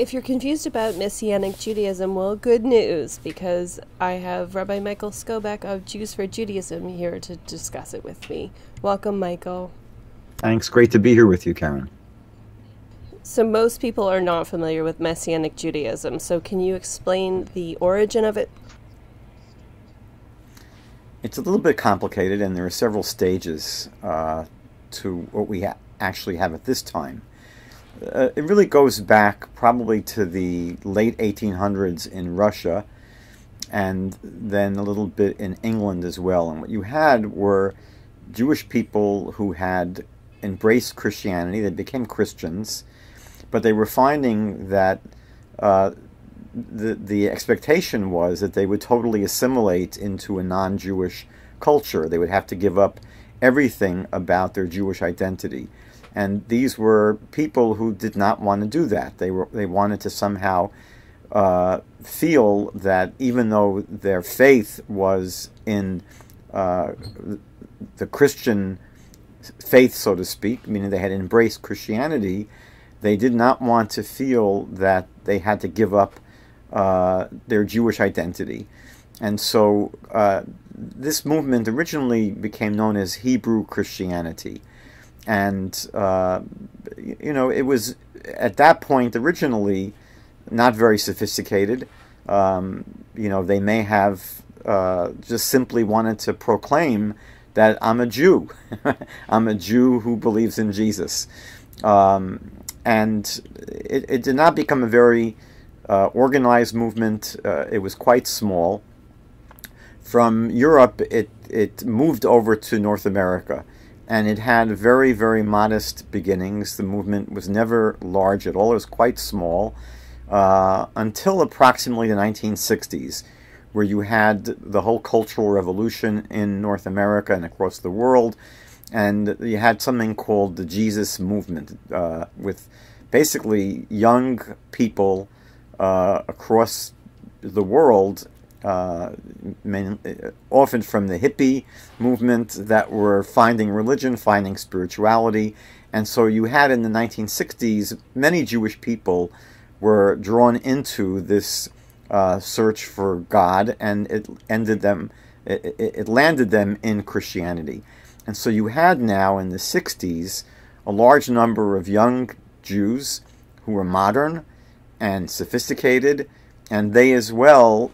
If you're confused about Messianic Judaism, well, good news, because I have Rabbi Michael Skobac of Jews for Judaism here to discuss it with me. Welcome, Michael. Thanks. Great to be here with you, Karen. So most people are not familiar with Messianic Judaism, so can you explain the origin of it? It's a little bit complicated, and there are several stages to what we actually have at this time. It really goes back probably to the late 1800s in Russia, and then a little bit in England as well. And what you had were Jewish people who had embraced Christianity. They became Christians, but they were finding that the expectation was that they would totally assimilate into a non-Jewish culture. They would have to give up everything about their Jewish identity. And these were people who did not want to do that. They wanted to somehow feel that even though their faith was in the Christian faith, so to speak, meaning they had embraced Christianity, they did not want to feel that they had to give up their Jewish identity. And so this movement originally became known as Hebrew Christianity. And, you know, it was at that point originally not very sophisticated. You know, they may have just simply wanted to proclaim that I'm a Jew. I'm a Jew who believes in Jesus. And it did not become a very organized movement. It was quite small. From Europe, it moved over to North America. And it had very, very modest beginnings. The movement was never large at all. It was quite small until approximately the 1960s, where you had the whole Cultural Revolution in North America and across the world. And you had something called the Jesus Movement, with basically young people across the world, often from the hippie movement, that were finding religion, finding spirituality. And so you had in the 1960s, many Jewish people were drawn into this search for God, and it landed them in Christianity. And so you had now in the 60s a large number of young Jews who were modern and sophisticated, and they as well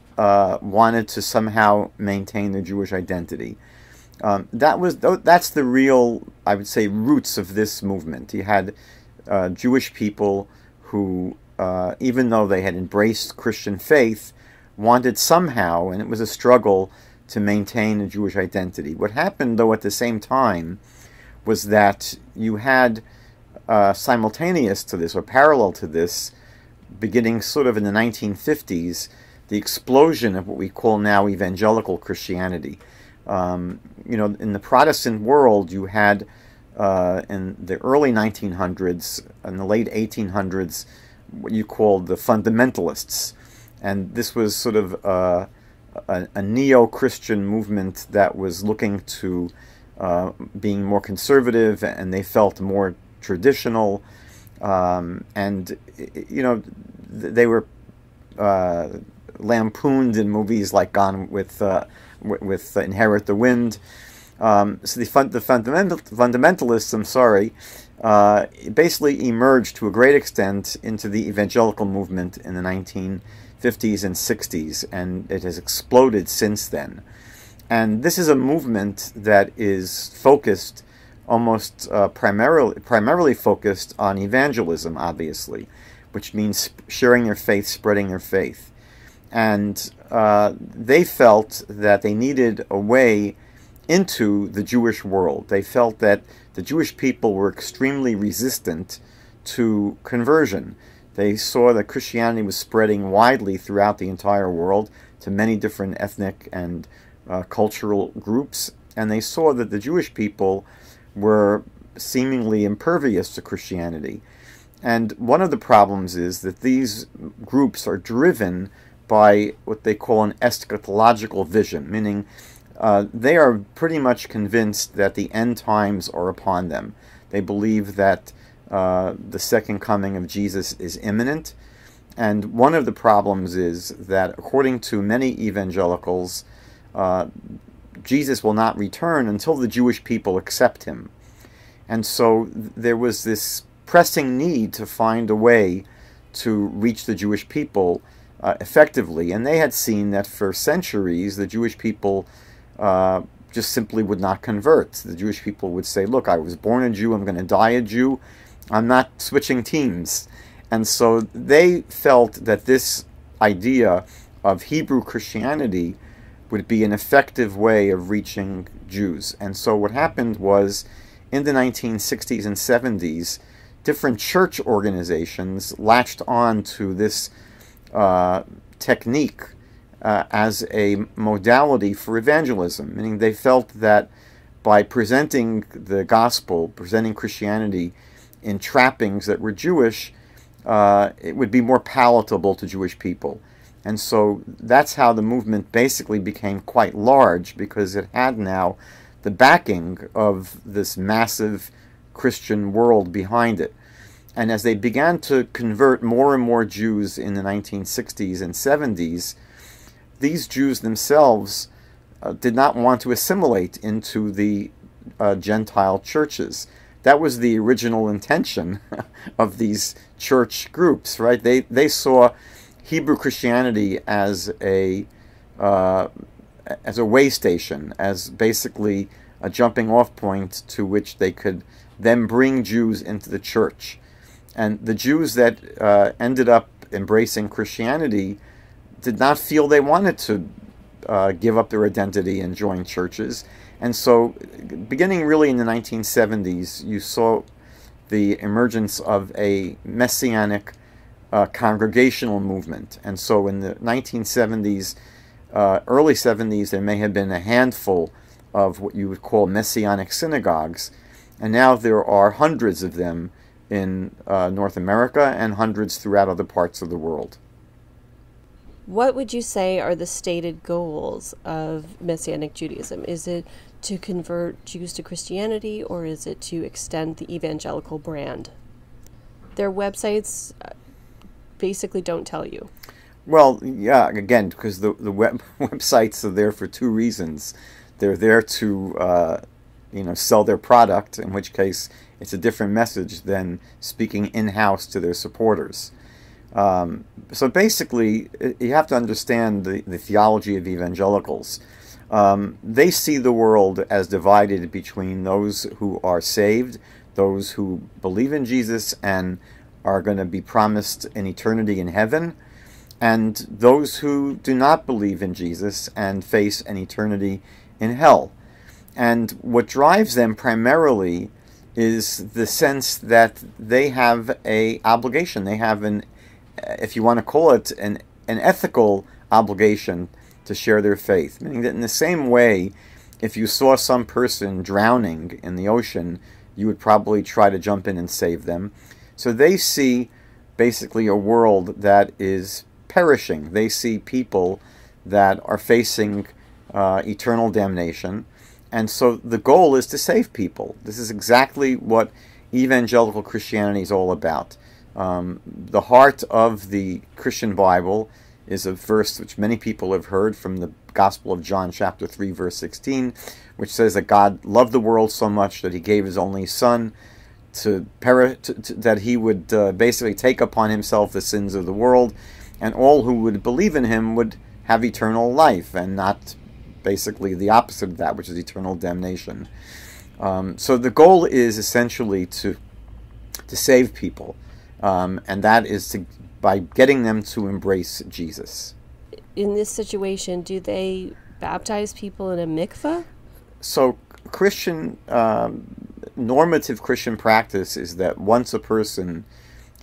wanted to somehow maintain their Jewish identity. That's the real, I would say, roots of this movement. You had Jewish people who, even though they had embraced Christian faith, wanted somehow, and it was a struggle, to maintain a Jewish identity. What happened, though, at the same time was that you had simultaneous to this, or parallel to this, beginning sort of in the 1950s, the explosion of what we call now evangelical Christianity. You know, in the Protestant world, you had in the early 1900s and the late 1800s what you called the fundamentalists, and this was sort of a neo-Christian movement that was looking to being more conservative, and they felt more traditional, and you know, they were lampooned in movies like Gone with Inherit the Wind. So the fundamentalists, I'm sorry, basically emerged to a great extent into the evangelical movement in the 1950s and 60s, and it has exploded since then. And this is a movement that is focused almost primarily focused on evangelism, obviously, which means sharing their faith, spreading their faith. And they felt that they needed a way into the Jewish world. They felt that the Jewish people were extremely resistant to conversion. They saw that Christianity was spreading widely throughout the entire world to many different ethnic and cultural groups, and they saw that the Jewish people were seemingly impervious to Christianity. And one of the problems is that these groups are driven by what they call an eschatological vision, meaning they are pretty much convinced that the end times are upon them. They believe that the second coming of Jesus is imminent, And one of the problems is that, according to many evangelicals, Jesus will not return until the Jewish people accept him. And so there was this pressing need to find a way to reach the Jewish people effectively. And they had seen that for centuries the Jewish people just simply would not convert. The Jewish people would say, look, I was born a Jew, I'm going to die a Jew, I'm not switching teams. And so they felt that this idea of Hebrew Christianity would be an effective way of reaching Jews. And so what happened was, in the 1960s and 70s, different church organizations latched on to this technique as a modality for evangelism, meaning they felt that by presenting the gospel, presenting Christianity in trappings that were Jewish, it would be more palatable to Jewish people. And so that's how the movement basically became quite large, because it had now the backing of this massive Christian world behind it. And as they began to convert more and more Jews in the 1960s and 70s, these Jews themselves did not want to assimilate into the Gentile churches. That was the original intention of these church groups, right? They saw Hebrew Christianity as a way station, as basically a jumping-off point to which they could then bring Jews into the church. And the Jews that ended up embracing Christianity did not feel they wanted to give up their identity and join churches. And so, beginning really in the 1970s, you saw the emergence of a Messianic congregational movement. And so in the 1970s, early 70s, there may have been a handful of what you would call Messianic synagogues, and now there are hundreds of them in North America and hundreds throughout other parts of the world. What would you say are the stated goals of Messianic Judaism? Is it to convert Jews to Christianity, or is it to extend the evangelical brand? Their websites basically don't tell you. Well, yeah, again, because the websites are there for two reasons. They're there to you know, sell their product, in which case it's a different message than speaking in-house to their supporters. So basically, you have to understand the theology of evangelicals. They see the world as divided between those who are saved, those who believe in Jesus and are going to be promised an eternity in heaven, and those who do not believe in Jesus and face an eternity in hell. And what drives them primarily is the sense that they have an obligation. They have an, if you want to call it, an ethical obligation to share their faith. Meaning that in the same way, if you saw some person drowning in the ocean, you would probably try to jump in and save them. So they see basically a world that is perishing. They see people that are facing eternal damnation. And so the goal is to save people. This is exactly what evangelical Christianity is all about. The heart of the Christian Bible is a verse which many people have heard from the Gospel of John, chapter 3, verse 16, which says that God loved the world so much that he gave his only Son, that he would basically take upon himself the sins of the world, and all who would believe in him would have eternal life, and not basically the opposite of that, which is eternal damnation. So the goal is essentially to save people, and that is by getting them to embrace Jesus. In this situation, do they baptize people in a mikveh? So Christian normative Christian practice is that once a person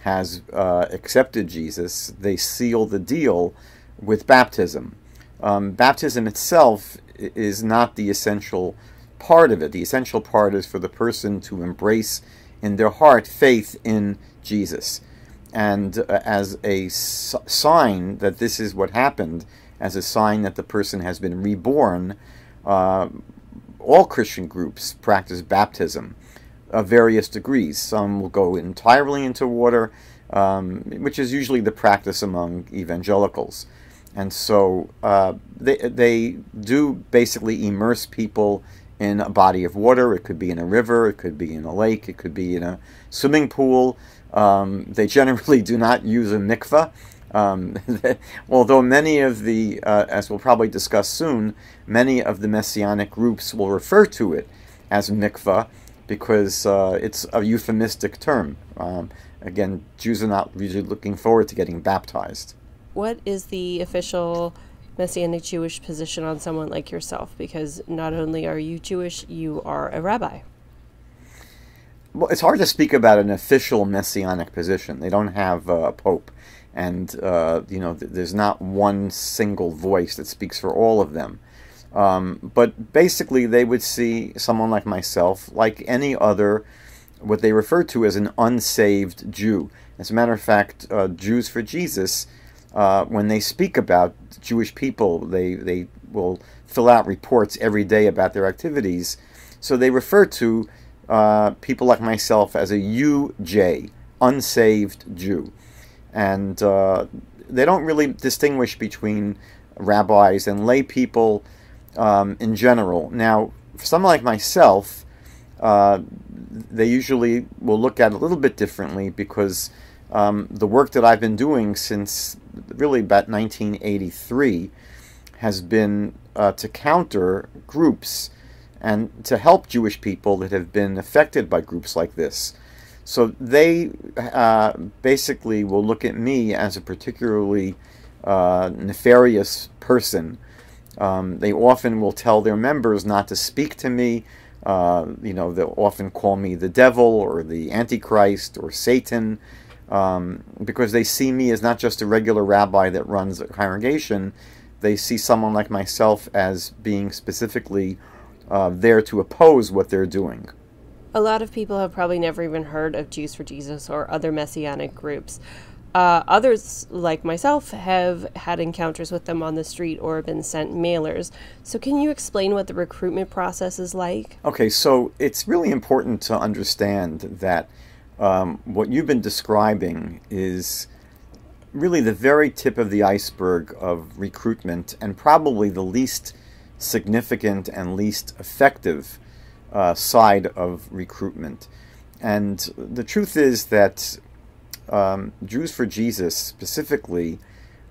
has accepted Jesus, they seal the deal with baptism. Baptism itself is not the essential part of it. The essential part is for the person to embrace in their heart faith in Jesus. And as a sign that this is what happened, as a sign that the person has been reborn, all Christian groups practice baptism. of various degrees. Some will go entirely into water, which is usually the practice among evangelicals. And so they do basically immerse people in a body of water. It could be in a river, it could be in a lake, it could be in a swimming pool. They generally do not use a mikveh. Although many of the, as we'll probably discuss soon, many of the Messianic groups will refer to it as mikveh because it's a euphemistic term. Again, Jews are not usually looking forward to getting baptized. What is the official Messianic Jewish position on someone like yourself? Because not only are you Jewish, you are a rabbi. Well, it's hard to speak about an official Messianic position. They don't have a pope. And, you know, there's not one single voice that speaks for all of them. But basically, they would see someone like myself, like any other, what they refer to as an unsaved Jew. As a matter of fact, Jews for Jesus, when they speak about Jewish people, they will fill out reports every day about their activities. So they refer to people like myself as a UJ, unsaved Jew. And they don't really distinguish between rabbis and lay people in general. Now, for someone like myself, they usually will look at it a little bit differently because the work that I've been doing since really about 1983 has been to counter groups and to help Jewish people that have been affected by groups like this. So they basically will look at me as a particularly nefarious person. They often will tell their members not to speak to me. You know, they'll often call me the devil or the Antichrist or Satan because they see me as not just a regular rabbi that runs a congregation. They see someone like myself as being specifically there to oppose what they're doing. A lot of people have probably never even heard of Jews for Jesus or other Messianic groups. Others, like myself, have had encounters with them on the street or been sent mailers. So can you explain what the recruitment process is like? Okay, so it's really important to understand that what you've been describing is really the very tip of the iceberg of recruitment and probably the least significant and least effective side of recruitment. And the truth is that Jews for Jesus specifically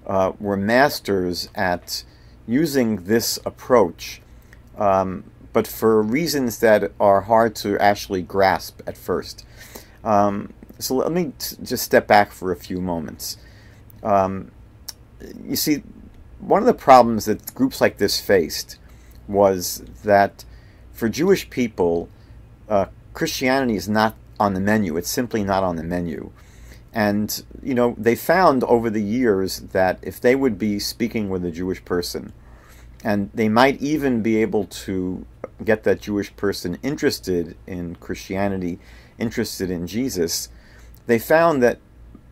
were masters at using this approach, but for reasons that are hard to actually grasp at first. So let me just step back for a few moments. You see, one of the problems that groups like this faced was that for Jewish people, Christianity is not on the menu. It's simply not on the menu. And, you know, they found over the years that if they would be speaking with a Jewish person, and they might even be able to get that Jewish person interested in Christianity, interested in Jesus, they found that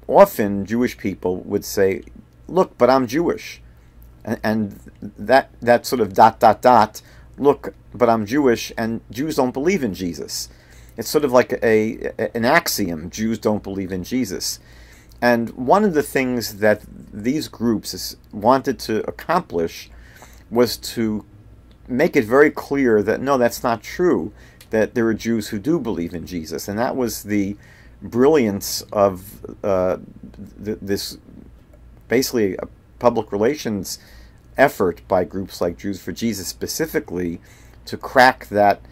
often Jewish people would say, look, but I'm Jewish. And that sort of ... look, but I'm Jewish, and Jews don't believe in Jesus. It's sort of like an axiom, Jews don't believe in Jesus. And one of the things that these groups wanted to accomplish was to make it very clear that, no, that's not true, that there are Jews who do believe in Jesus. And that was the brilliance of this basically a public relations effort by groups like Jews for Jesus specifically to crack that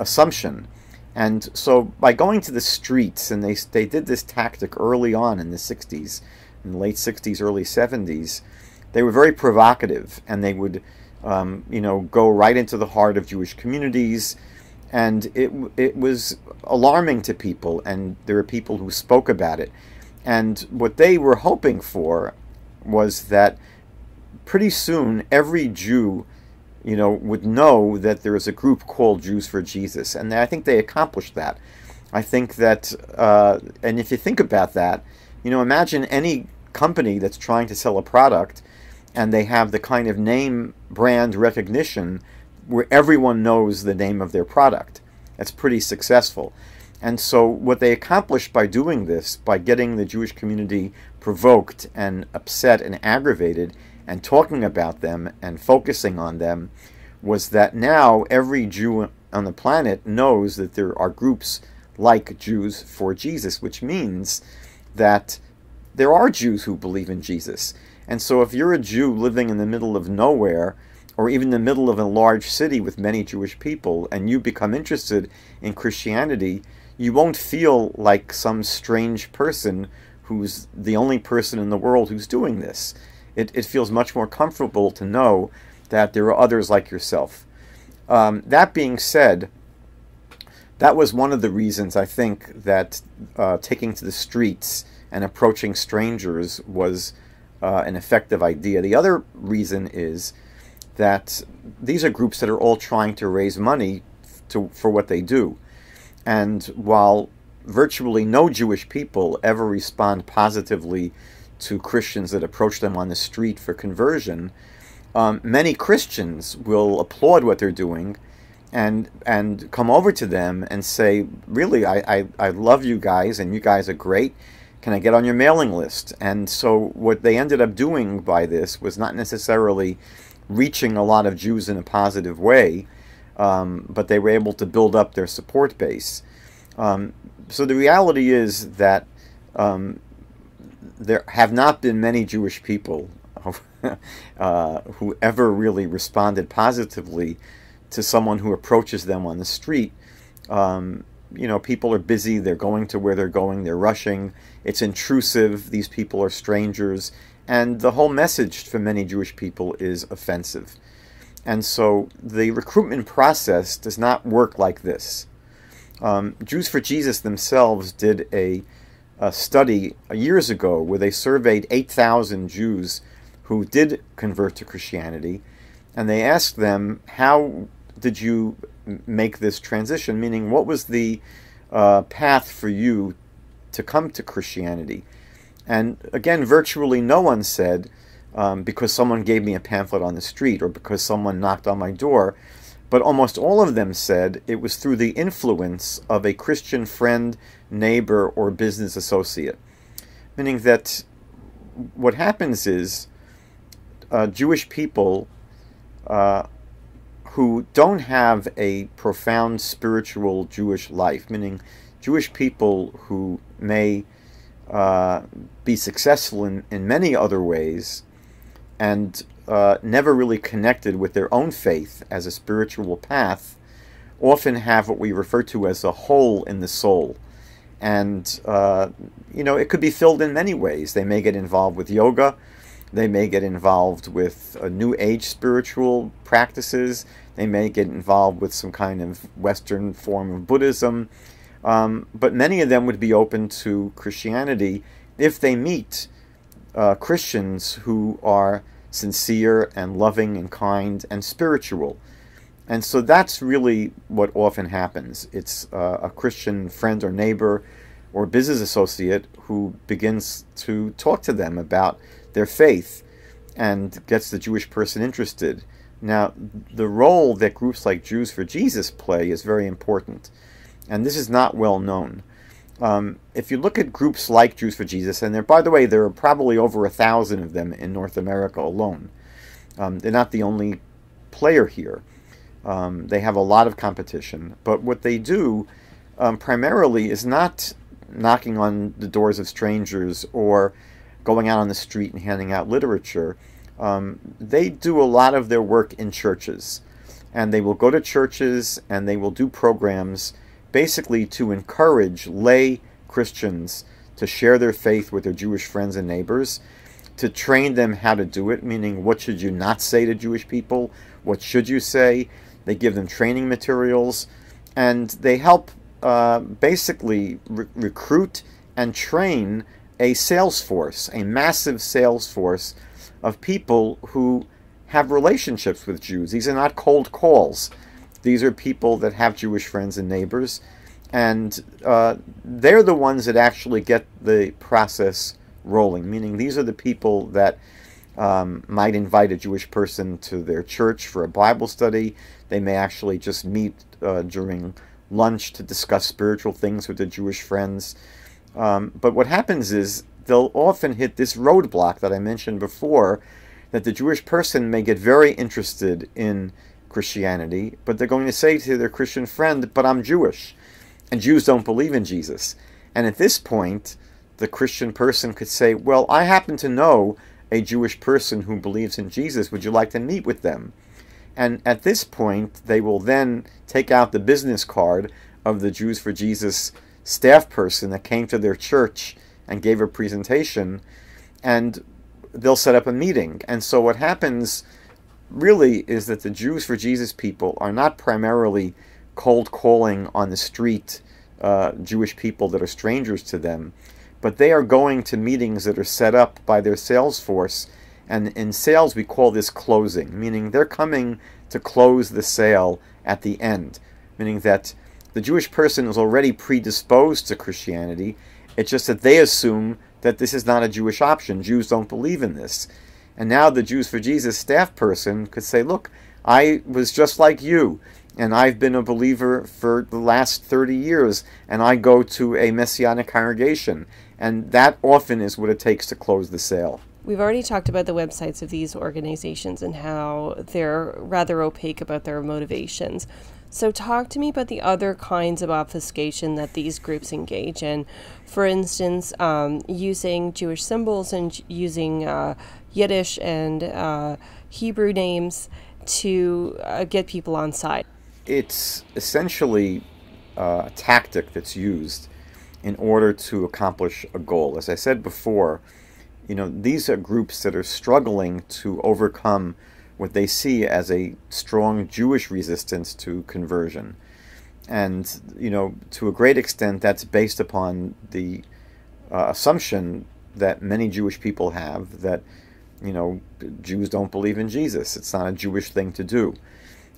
assumption. And so by going to the streets, and they did this tactic early on in the 60s, in the late 60s, early 70s, they were very provocative, and they would you know, go right into the heart of Jewish communities, and it was alarming to people, and there were people who spoke about it. And what they were hoping for was that pretty soon every Jew, you know, would know that there is a group called Jews for Jesus. And I think they accomplished that. I think that, and if you think about that, you know, imagine any company that's trying to sell a product and they have the kind of name brand recognition where everyone knows the name of their product. That's pretty successful. And so what they accomplished by doing this, by getting the Jewish community provoked and upset and aggravated and talking about them and focusing on them, was that now every Jew on the planet knows that there are groups like Jews for Jesus, which means that there are Jews who believe in Jesus. And so if you're a Jew living in the middle of nowhere, or even the middle of a large city with many Jewish people, and you become interested in Christianity, you won't feel like some strange person who's the only person in the world who's doing this. It feels much more comfortable to know that there are others like yourself. That being said, that was one of the reasons I think that taking to the streets and approaching strangers was an effective idea. The other reason is that these are groups that are all trying to raise money for what they do. And while virtually no Jewish people ever respond positively to Christians that approach them on the street for conversion, many Christians will applaud what they're doing and come over to them and say, really, I love you guys, and you guys are great. Can I get on your mailing list? And so what they ended up doing by this was not necessarily reaching a lot of Jews in a positive way, but they were able to build up their support base. So the reality is that there have not been many Jewish people who ever really responded positively to someone who approaches them on the street. You know, people are busy, they're going to where they're going, they're rushing, it's intrusive, these people are strangers, and the whole message for many Jewish people is offensive. And so the recruitment process does not work like this. Jews for Jesus themselves did a study years ago where they surveyed 8,000 Jews who did convert to Christianity, and they asked them, how did you make this transition? Meaning, what was the path for you to come to Christianity? And again, virtually no one said, because someone gave me a pamphlet on the street or because someone knocked on my door, but almost all of them said it was through the influence of a Christian friend, neighbor, or business associate. Meaning that what happens is Jewish people who don't have a profound spiritual Jewish life, meaning Jewish people who may be successful in many other ways and never really connected with their own faith as a spiritual path, often have what we refer to as a hole in the soul. And, you know, it could be filled in many ways. They may get involved with yoga. They may get involved with New Age spiritual practices. They may get involved with some kind of Western form of Buddhism. But many of them would be open to Christianity if they meet Christians who are sincere and loving and kind and spiritual. And so that's really what often happens. It's a Christian friend or neighbor or business associate who begins to talk to them about their faith and gets the Jewish person interested. Now, the role that groups like Jews for Jesus play is very important, and this is not well known. If you look at groups like Jews for Jesus, and there, by the way, there are probably over 1,000 of them in North America alone. They're not the only player here. They have a lot of competition, but what they do primarily is not knocking on the doors of strangers or going out on the street and handing out literature. They do a lot of their work in churches, and they will go to churches and they will do programs basically to encourage lay Christians to share their faith with their Jewish friends and neighbors, to train them how to do it, meaning what should you not say to Jewish people, what should you say. They give them training materials, and they help basically recruit and train a sales force, a massive sales force of people who have relationships with Jews. These are not cold calls. These are people that have Jewish friends and neighbors, and they're the ones that actually get the process rolling, meaning these are the people that might invite a Jewish person to their church for a Bible study. They may actually just meet during lunch to discuss spiritual things with their Jewish friends. But what happens is they'll often hit this roadblock that I mentioned before, that the Jewish person may get very interested in Christianity, but they're going to say to their Christian friend, but I'm Jewish, and Jews don't believe in Jesus. And at this point, the Christian person could say, well, I happen to know a Jewish person who believes in Jesus. Would you like to meet with them? And at this point, they will then take out the business card of the Jews for Jesus staff person that came to their church and gave a presentation, and they'll set up a meeting. And so what happens really is that the Jews for Jesus people are not primarily cold calling on the street Jewish people that are strangers to them, but they are going to meetings that are set up by their sales force. And in sales, we call this closing, meaning they're coming to close the sale at the end, meaning that the Jewish person is already predisposed to Christianity. It's just that they assume that this is not a Jewish option. Jews don't believe in this. And now the Jews for Jesus staff person could say, look, I was just like you, and I've been a believer for the last 30 years, and I go to a Messianic congregation. And that often is what it takes to close the sale. We've already talked about the websites of these organizations and how they're rather opaque about their motivations. So talk to me about the other kinds of obfuscation that these groups engage in. For instance, using Jewish symbols and using Yiddish and Hebrew names to get people on side. It's essentially a tactic that's used in order to accomplish a goal. As I said before, you know, these are groups that are struggling to overcome what they see as a strong Jewish resistance to conversion. And, you know, to a great extent, that's based upon the assumption that many Jewish people have that, you know, Jews don't believe in Jesus. It's not a Jewish thing to do.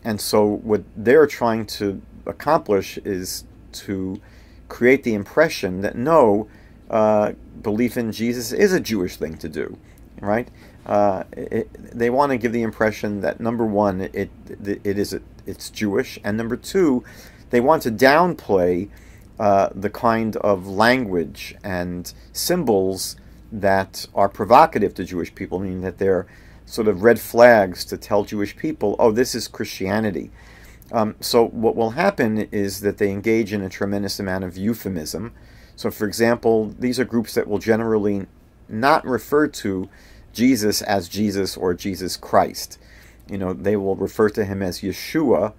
And so what they're trying to accomplish is to create the impression that, no, belief in Jesus is a Jewish thing to do, right? They want to give the impression that, number one, it's Jewish, and number two, they want to downplay the kind of language and symbols that are provocative to Jewish people, meaning that they're sort of red flags to tell Jewish people, oh, this is Christianity. So what will happen is that they engage in a tremendous amount of euphemism. So, for example, these are groups that will generally not refer to Jesus as Jesus or Jesus Christ. You know, they will refer to him as Yeshua,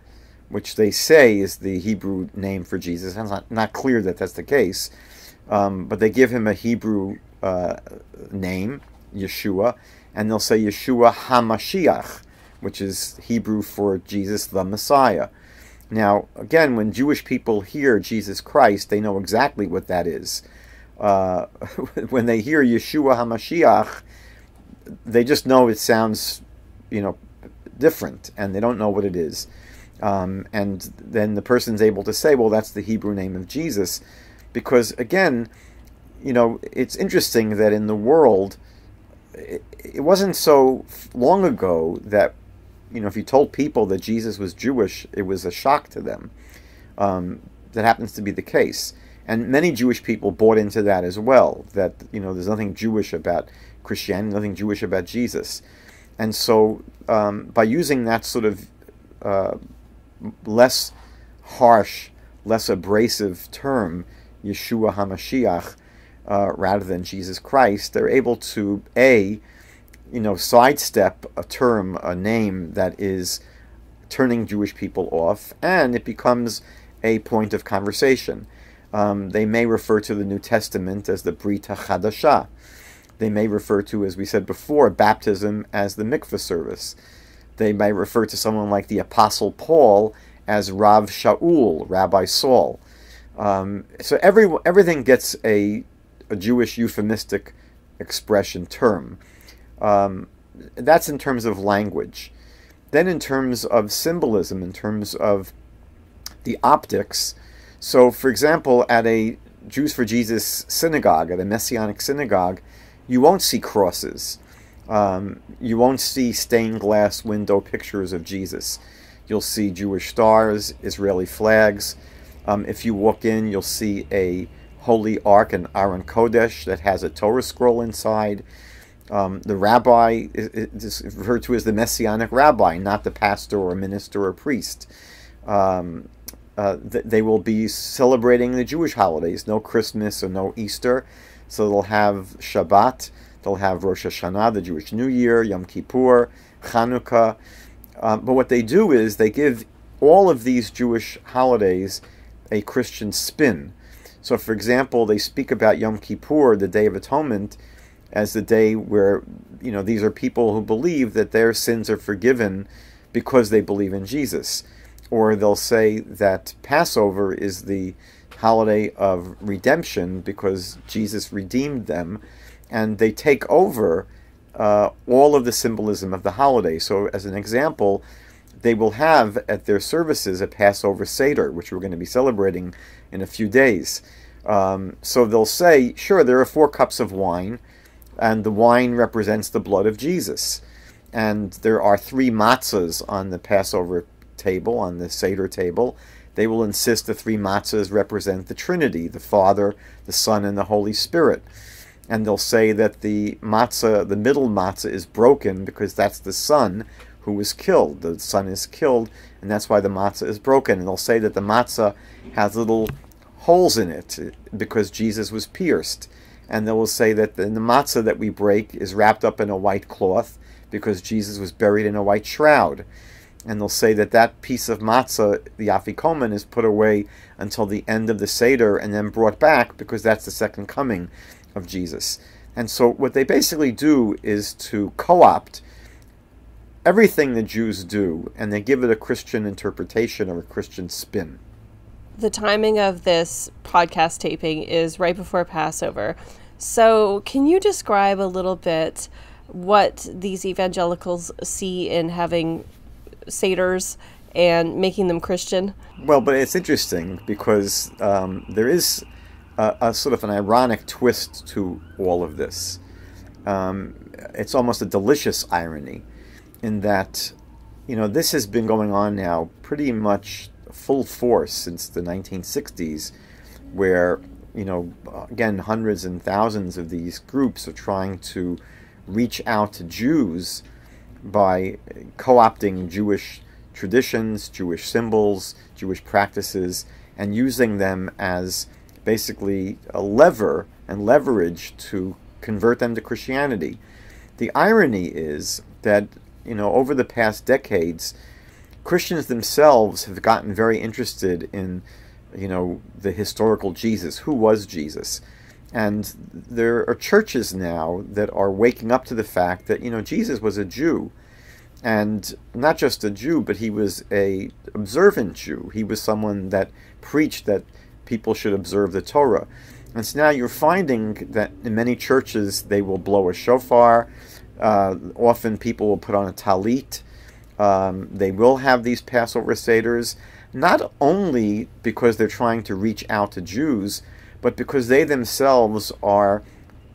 which they say is the Hebrew name for Jesus. It's not clear that that's the case, but they give him a Hebrew name, Yeshua, and they'll say Yeshua HaMashiach, which is Hebrew for Jesus the Messiah. Now, again, when Jewish people hear Jesus Christ, they know exactly what that is. When they hear Yeshua HaMashiach, they just know it sounds, you know, different, and they don't know what it is. And then the person's able to say, well, that's the Hebrew name of Jesus. Because, again, you know, it's interesting that in the world, it wasn't so long ago that, you know, if you told people that Jesus was Jewish, it was a shock to them. That happens to be the case. And many Jewish people bought into that as well, that, you know, there's nothing Jewish about Christianity, nothing Jewish about Jesus. And so by using that sort of less harsh, less abrasive term, Yeshua HaMashiach, rather than Jesus Christ, they're able to, A, you know, sidestep a term, a name that is turning Jewish people off, and it becomes a point of conversation. They may refer to the New Testament as the Brit HaChadasha. They may refer to, as we said before, baptism as the mikveh service. They may refer to someone like the Apostle Paul as Rav Shaul, Rabbi Saul. So everything gets a Jewish euphemistic expression term. That's in terms of language. Then in terms of symbolism, in terms of the optics. So, for example, at a Jews for Jesus synagogue, at a Messianic synagogue, you won't see crosses. You won't see stained glass window pictures of Jesus. You'll see Jewish stars, Israeli flags. If you walk in, you'll see a holy ark, an Aron Kodesh, that has a Torah scroll inside. The rabbi is referred to as the Messianic rabbi, not the pastor or minister or priest. They will be celebrating the Jewish holidays, no Christmas or no Easter. So they'll have Shabbat, they'll have Rosh Hashanah, the Jewish New Year, Yom Kippur, Chanukah. But what they do is they give all of these Jewish holidays a Christian spin. So, for example, they speak about Yom Kippur, the Day of Atonement, as the day where, you know, these are people who believe that their sins are forgiven because they believe in Jesus. Or they'll say that Passover is the holiday of redemption because Jesus redeemed them, and they take over all of the symbolism of the holiday. So, as an example, they will have at their services a Passover Seder, which we're going to be celebrating in a few days. So they'll say, sure, there are 4 cups of wine, and the wine represents the blood of Jesus. And there are 3 matzahs on the Passover table, on the Seder table. They will insist the 3 matzahs represent the Trinity, the Father, the Son, and the Holy Spirit. And they'll say that the matzah, the middle matzah, is broken because that's the Son who was killed. The Son is killed, and that's why the matzah is broken. And they'll say that the matzah has little holes in it because Jesus was pierced. And they will say that the matzah that we break is wrapped up in a white cloth because Jesus was buried in a white shroud. And they'll say that that piece of matzah, the afikomen, is put away until the end of the Seder and then brought back because that's the second coming of Jesus. And so what they basically do is to co-opt everything the Jews do, and they give it a Christian interpretation or a Christian spin. The timing of this podcast taping is right before Passover. So can you describe a little bit what these evangelicals see in having seders and making them Christian? Well, but it's interesting because there is a sort of an ironic twist to all of this. It's almost a delicious irony in that, you know, this has been going on now pretty much full force since the 1960s, where, you know, again, hundreds and thousands of these groups are trying to reach out to Jews by co-opting Jewish traditions, Jewish symbols, Jewish practices, and using them as basically a lever and leverage to convert them to Christianity. The irony is that, you know, over the past decades, Christians themselves have gotten very interested in, you know, the historical Jesus. Who was Jesus? And there are churches now that are waking up to the fact that, you know, Jesus was a Jew. And not just a Jew, but he was an observant Jew. He was someone that preached that people should observe the Torah. And so now you're finding that in many churches they will blow a shofar. Often people will put on a tallit. They will have these Passover seders, not only because they're trying to reach out to Jews, but because they themselves are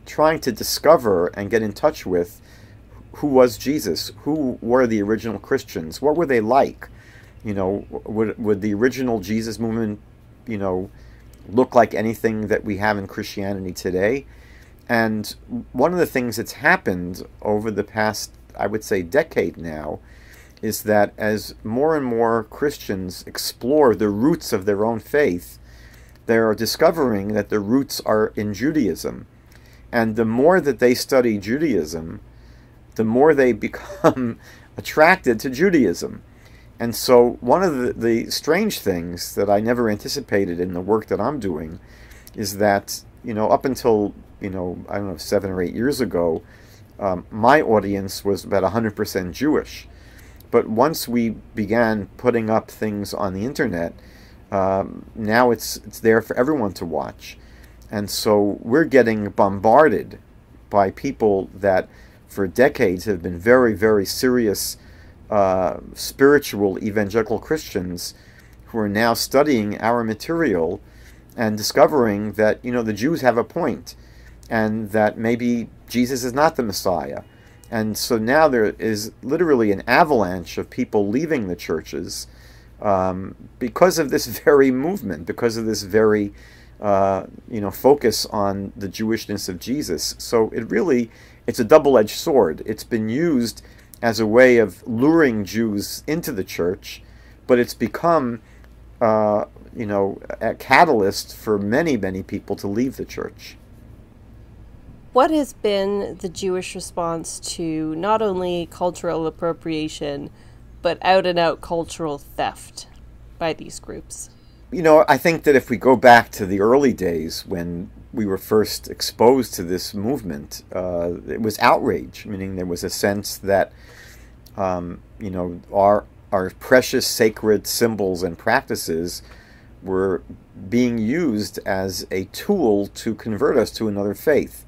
trying to discover and get in touch with who was Jesus, who were the original Christians, what were they like? You know, would the original Jesus movement, you know, look like anything that we have in Christianity today? And one of the things that's happened over the past, I would say, decade now, is that as more and more Christians explore the roots of their own faith, they are discovering that the roots are in Judaism. And the more that they study Judaism, the more they become attracted to Judaism. And so one of the strange things that I never anticipated in the work that I'm doing is that, you know, up until, you know, I don't know, 7 or 8 years ago, my audience was about 100% Jewish. But once we began putting up things on the internet, now it's there for everyone to watch. And so we're getting bombarded by people that for decades have been very, very serious spiritual evangelical Christians who are now studying our material and discovering that, you know, the Jews have a point and that maybe Jesus is not the Messiah. And so now there is literally an avalanche of people leaving the churches because of this very movement, because of this very focus on the Jewishness of Jesus. So it really, it's a double-edged sword. It's been used as a way of luring Jews into the church, but it's become a catalyst for many, many people to leave the church. What has been the Jewish response to not only cultural appropriation, but out-and-out cultural theft by these groups? You know, I think that if we go back to the early days when we were first exposed to this movement, it was outrage, meaning there was a sense that, our precious sacred symbols and practices were being used as a tool to convert us to another faith.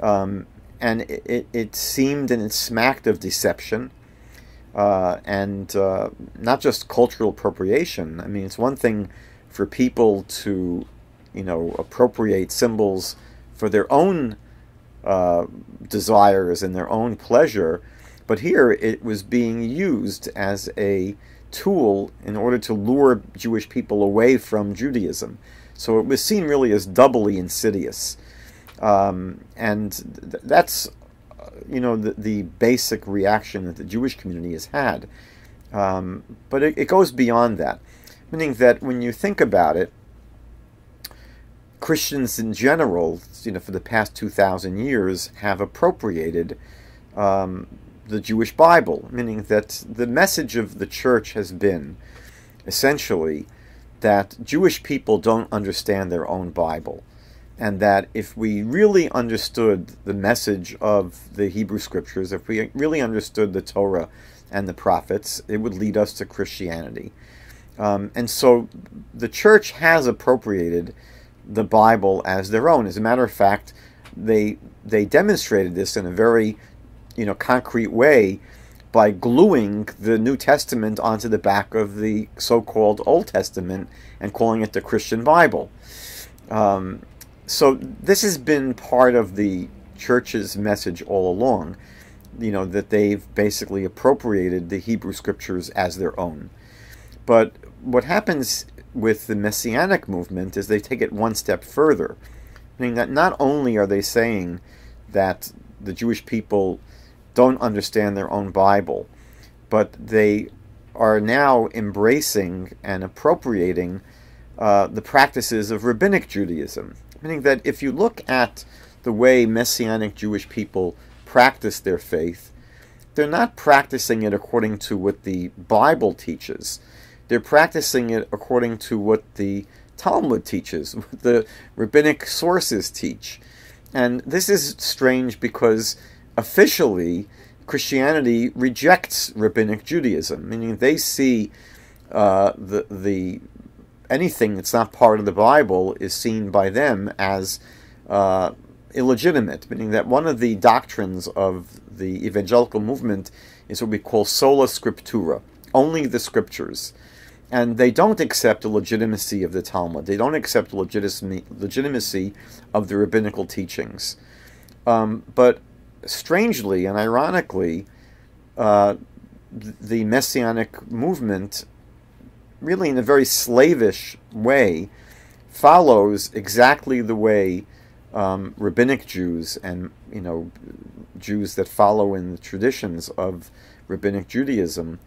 And it seemed and it smacked of deception. And not just cultural appropriation. I mean, it's one thing for people to, appropriate symbols for their own desires and their own pleasure, but here it was being used as a tool in order to lure Jewish people away from Judaism. So it was seen really as doubly insidious. And that's... the basic reaction that the Jewish community has had. But it goes beyond that, meaning that when you think about it, Christians in general, for the past 2,000 years, have appropriated the Jewish Bible, meaning that the message of the church has been, essentially, that Jewish people don't understand their own Bible. And that if we really understood the message of the Hebrew Scriptures, if we really understood the Torah and the prophets, it would lead us to Christianity. And so the church has appropriated the Bible as their own. As a matter of fact, they demonstrated this in a very concrete way by gluing the New Testament onto the back of the so-called Old Testament and calling it the Christian Bible. So this has been part of the church's message all along, that they've basically appropriated the Hebrew Scriptures as their own. But what happens with the Messianic movement is they take it one step further, meaning that not only are they saying that the Jewish people don't understand their own Bible, but they are now embracing and appropriating the practices of Rabbinic Judaism. Meaning that if you look at the way Messianic Jewish people practice their faith, they're not practicing it according to what the Bible teaches. They're practicing it according to what the Talmud teaches, what the rabbinic sources teach. And this is strange because officially Christianity rejects Rabbinic Judaism, meaning they see anything that's not part of the Bible is seen by them as illegitimate, meaning that one of the doctrines of the evangelical movement is what we call sola scriptura, only the scriptures. And they don't accept the legitimacy of the Talmud. They don't accept the legitimacy of the rabbinical teachings. But strangely and ironically, the Messianic movement really in a very slavish way, follows exactly the way Rabbinic Jews and, Jews that follow in the traditions of Rabbinic Judaism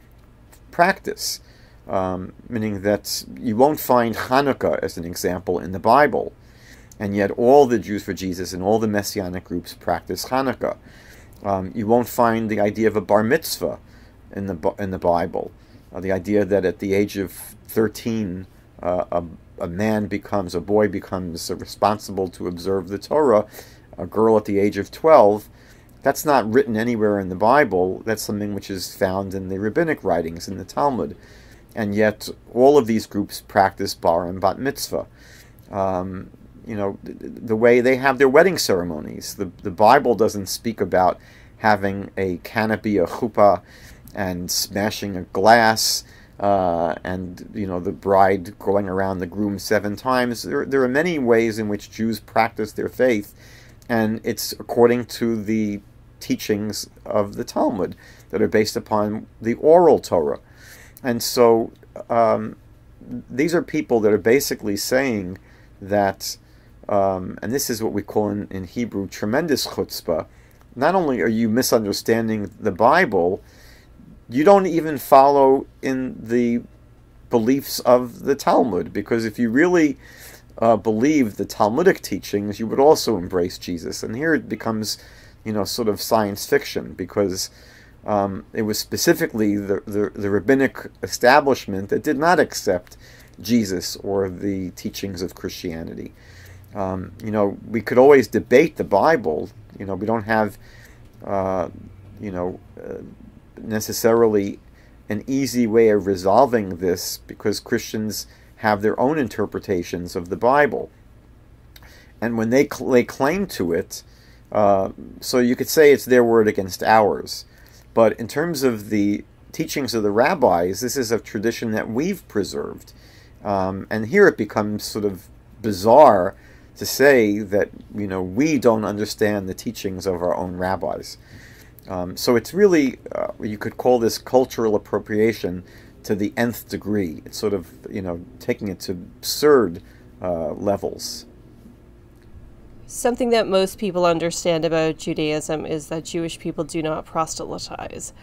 practice, meaning that you won't find Chanukah, as an example, in the Bible, and yet all the Jews for Jesus and all the Messianic groups practice Chanukah. You won't find the idea of a bar mitzvah in the Bible. The idea that at the age of 13, a man becomes, a boy becomes responsible to observe the Torah, a girl at the age of 12, that's not written anywhere in the Bible. That's something which is found in the rabbinic writings, in the Talmud. And yet, all of these groups practice bar and bat mitzvah. The way they have their wedding ceremonies. The Bible doesn't speak about having a canopy, a chuppah, and smashing a glass, and the bride going around the groom 7 times. There are many ways in which Jews practice their faith, and it's according to the teachings of the Talmud that are based upon the oral Torah. And so these are people that are basically saying that, and this is what we call in Hebrew tremendous chutzpah, not only are you misunderstanding the Bible, you don't even follow in the beliefs of the Talmud, because if you really believed the Talmudic teachings, you would also embrace Jesus. And here it becomes, you know, sort of science fiction, because it was specifically the rabbinic establishment that did not accept Jesus or the teachings of Christianity. You know, we could always debate the Bible. You know, we don't have, you know, necessarily an easy way of resolving this, because Christians have their own interpretations of the Bible. And when they lay claim to it, so you could say it's their word against ours. But in terms of the teachings of the rabbis, this is a tradition that we've preserved. And here it becomes sort of bizarre to say that, you know, we don't understand the teachings of our own rabbis. So it's really, you could call this cultural appropriation to the nth degree. It's sort of, you know, taking it to absurd levels. Something that most people understand about Judaism is that Jewish people do not proselytize.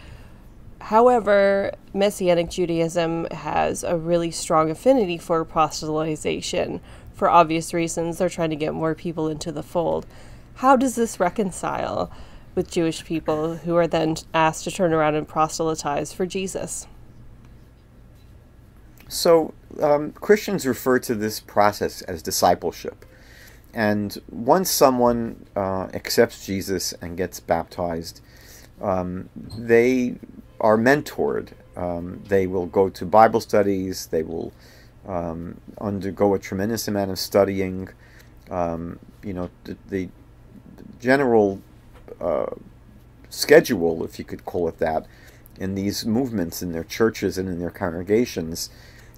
However, Messianic Judaism has a really strong affinity for proselytization. For obvious reasons, they're trying to get more people into the fold. How does this reconcile with Jewish people who are then asked to turn around and proselytize for Jesus? So Christians refer to this process as discipleship. And once someone accepts Jesus and gets baptized, they are mentored. They will go to Bible studies. They will undergo a tremendous amount of studying. You know, the general schedule, if you could call it that, in these movements, in their churches and in their congregations,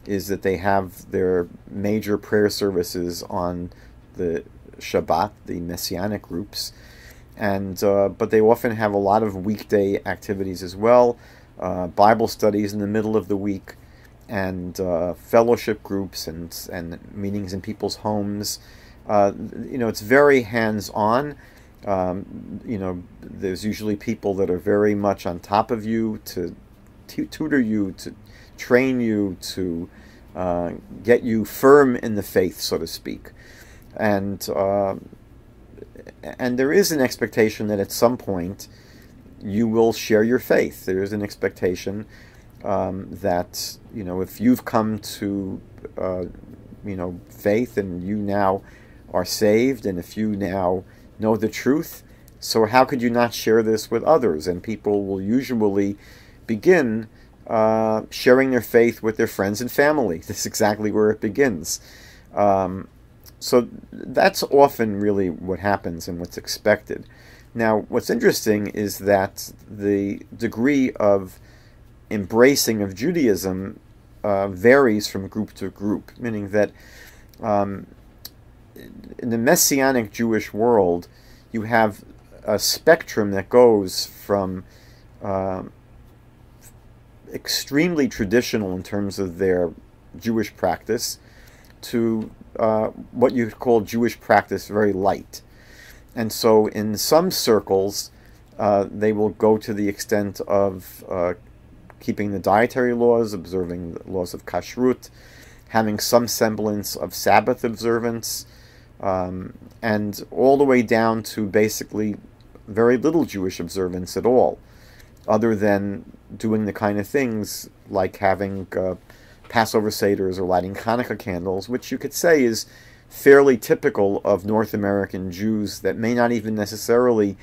is that they have their major prayer services on the Shabbat, the Messianic groups, and but they often have a lot of weekday activities as well, Bible studies in the middle of the week, and fellowship groups and meetings in people's homes. You know, it's very hands-on. You know, there's usually people that are very much on top of you to tutor you, to train you, to get you firm in the faith, so to speak. And there is an expectation that at some point you will share your faith. There is an expectation that, you know, if you've come to, you know, faith and you now are saved, and if you now know the truth, so how could you not share this with others? And people will usually begin sharing their faith with their friends and family. That's exactly where it begins. So that's often really what happens and what's expected. Now, what's interesting is that the degree of embracing of Judaism varies from group to group, meaning that in the Messianic Jewish world, you have a spectrum that goes from extremely traditional in terms of their Jewish practice to what you would call Jewish practice very light. And so in some circles, they will go to the extent of keeping the dietary laws, observing the laws of Kashrut, having some semblance of Sabbath observance, and all the way down to basically very little Jewish observance at all, other than doing the kind of things like having Passover Seders or lighting Chanukah candles, which you could say is fairly typical of North American Jews that may not even necessarily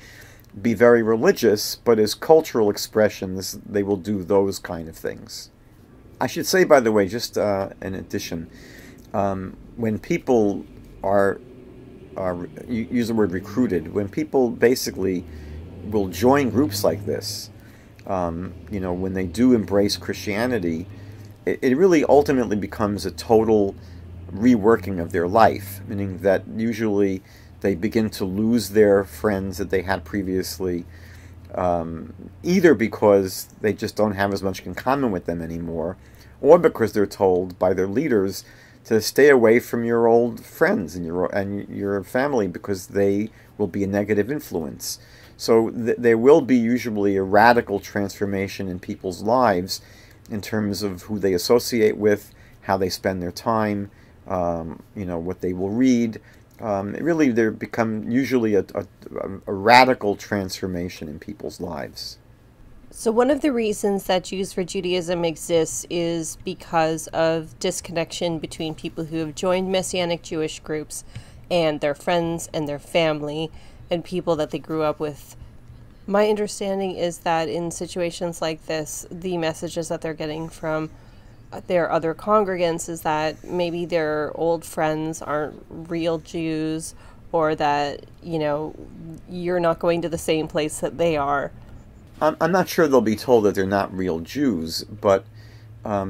be very religious, but as cultural expressions, they will do those kind of things. I should say, by the way, just in addition, when people are you use the word recruited, when people basically will join groups like this, you know, when they do embrace Christianity, it really ultimately becomes a total reworking of their life, meaning that usually they begin to lose their friends that they had previously, either because they just don't have as much in common with them anymore, or because they're told by their leaders to stay away from your old friends and your family because they will be a negative influence. So there will be usually a radical transformation in people's lives in terms of who they associate with, how they spend their time, you know, what they will read. Really, there become usually a radical transformation in people's lives. So one of the reasons that Jews for Judaism exists is because of disconnection between people who have joined Messianic Jewish groups and their friends and their family and people that they grew up with. My understanding is that in situations like this, the messages that they're getting from their other congregants is that maybe their old friends aren't real Jews, or that, you know, you're not going to the same place that they are. I'm not sure they'll be told that they're not real Jews, but, you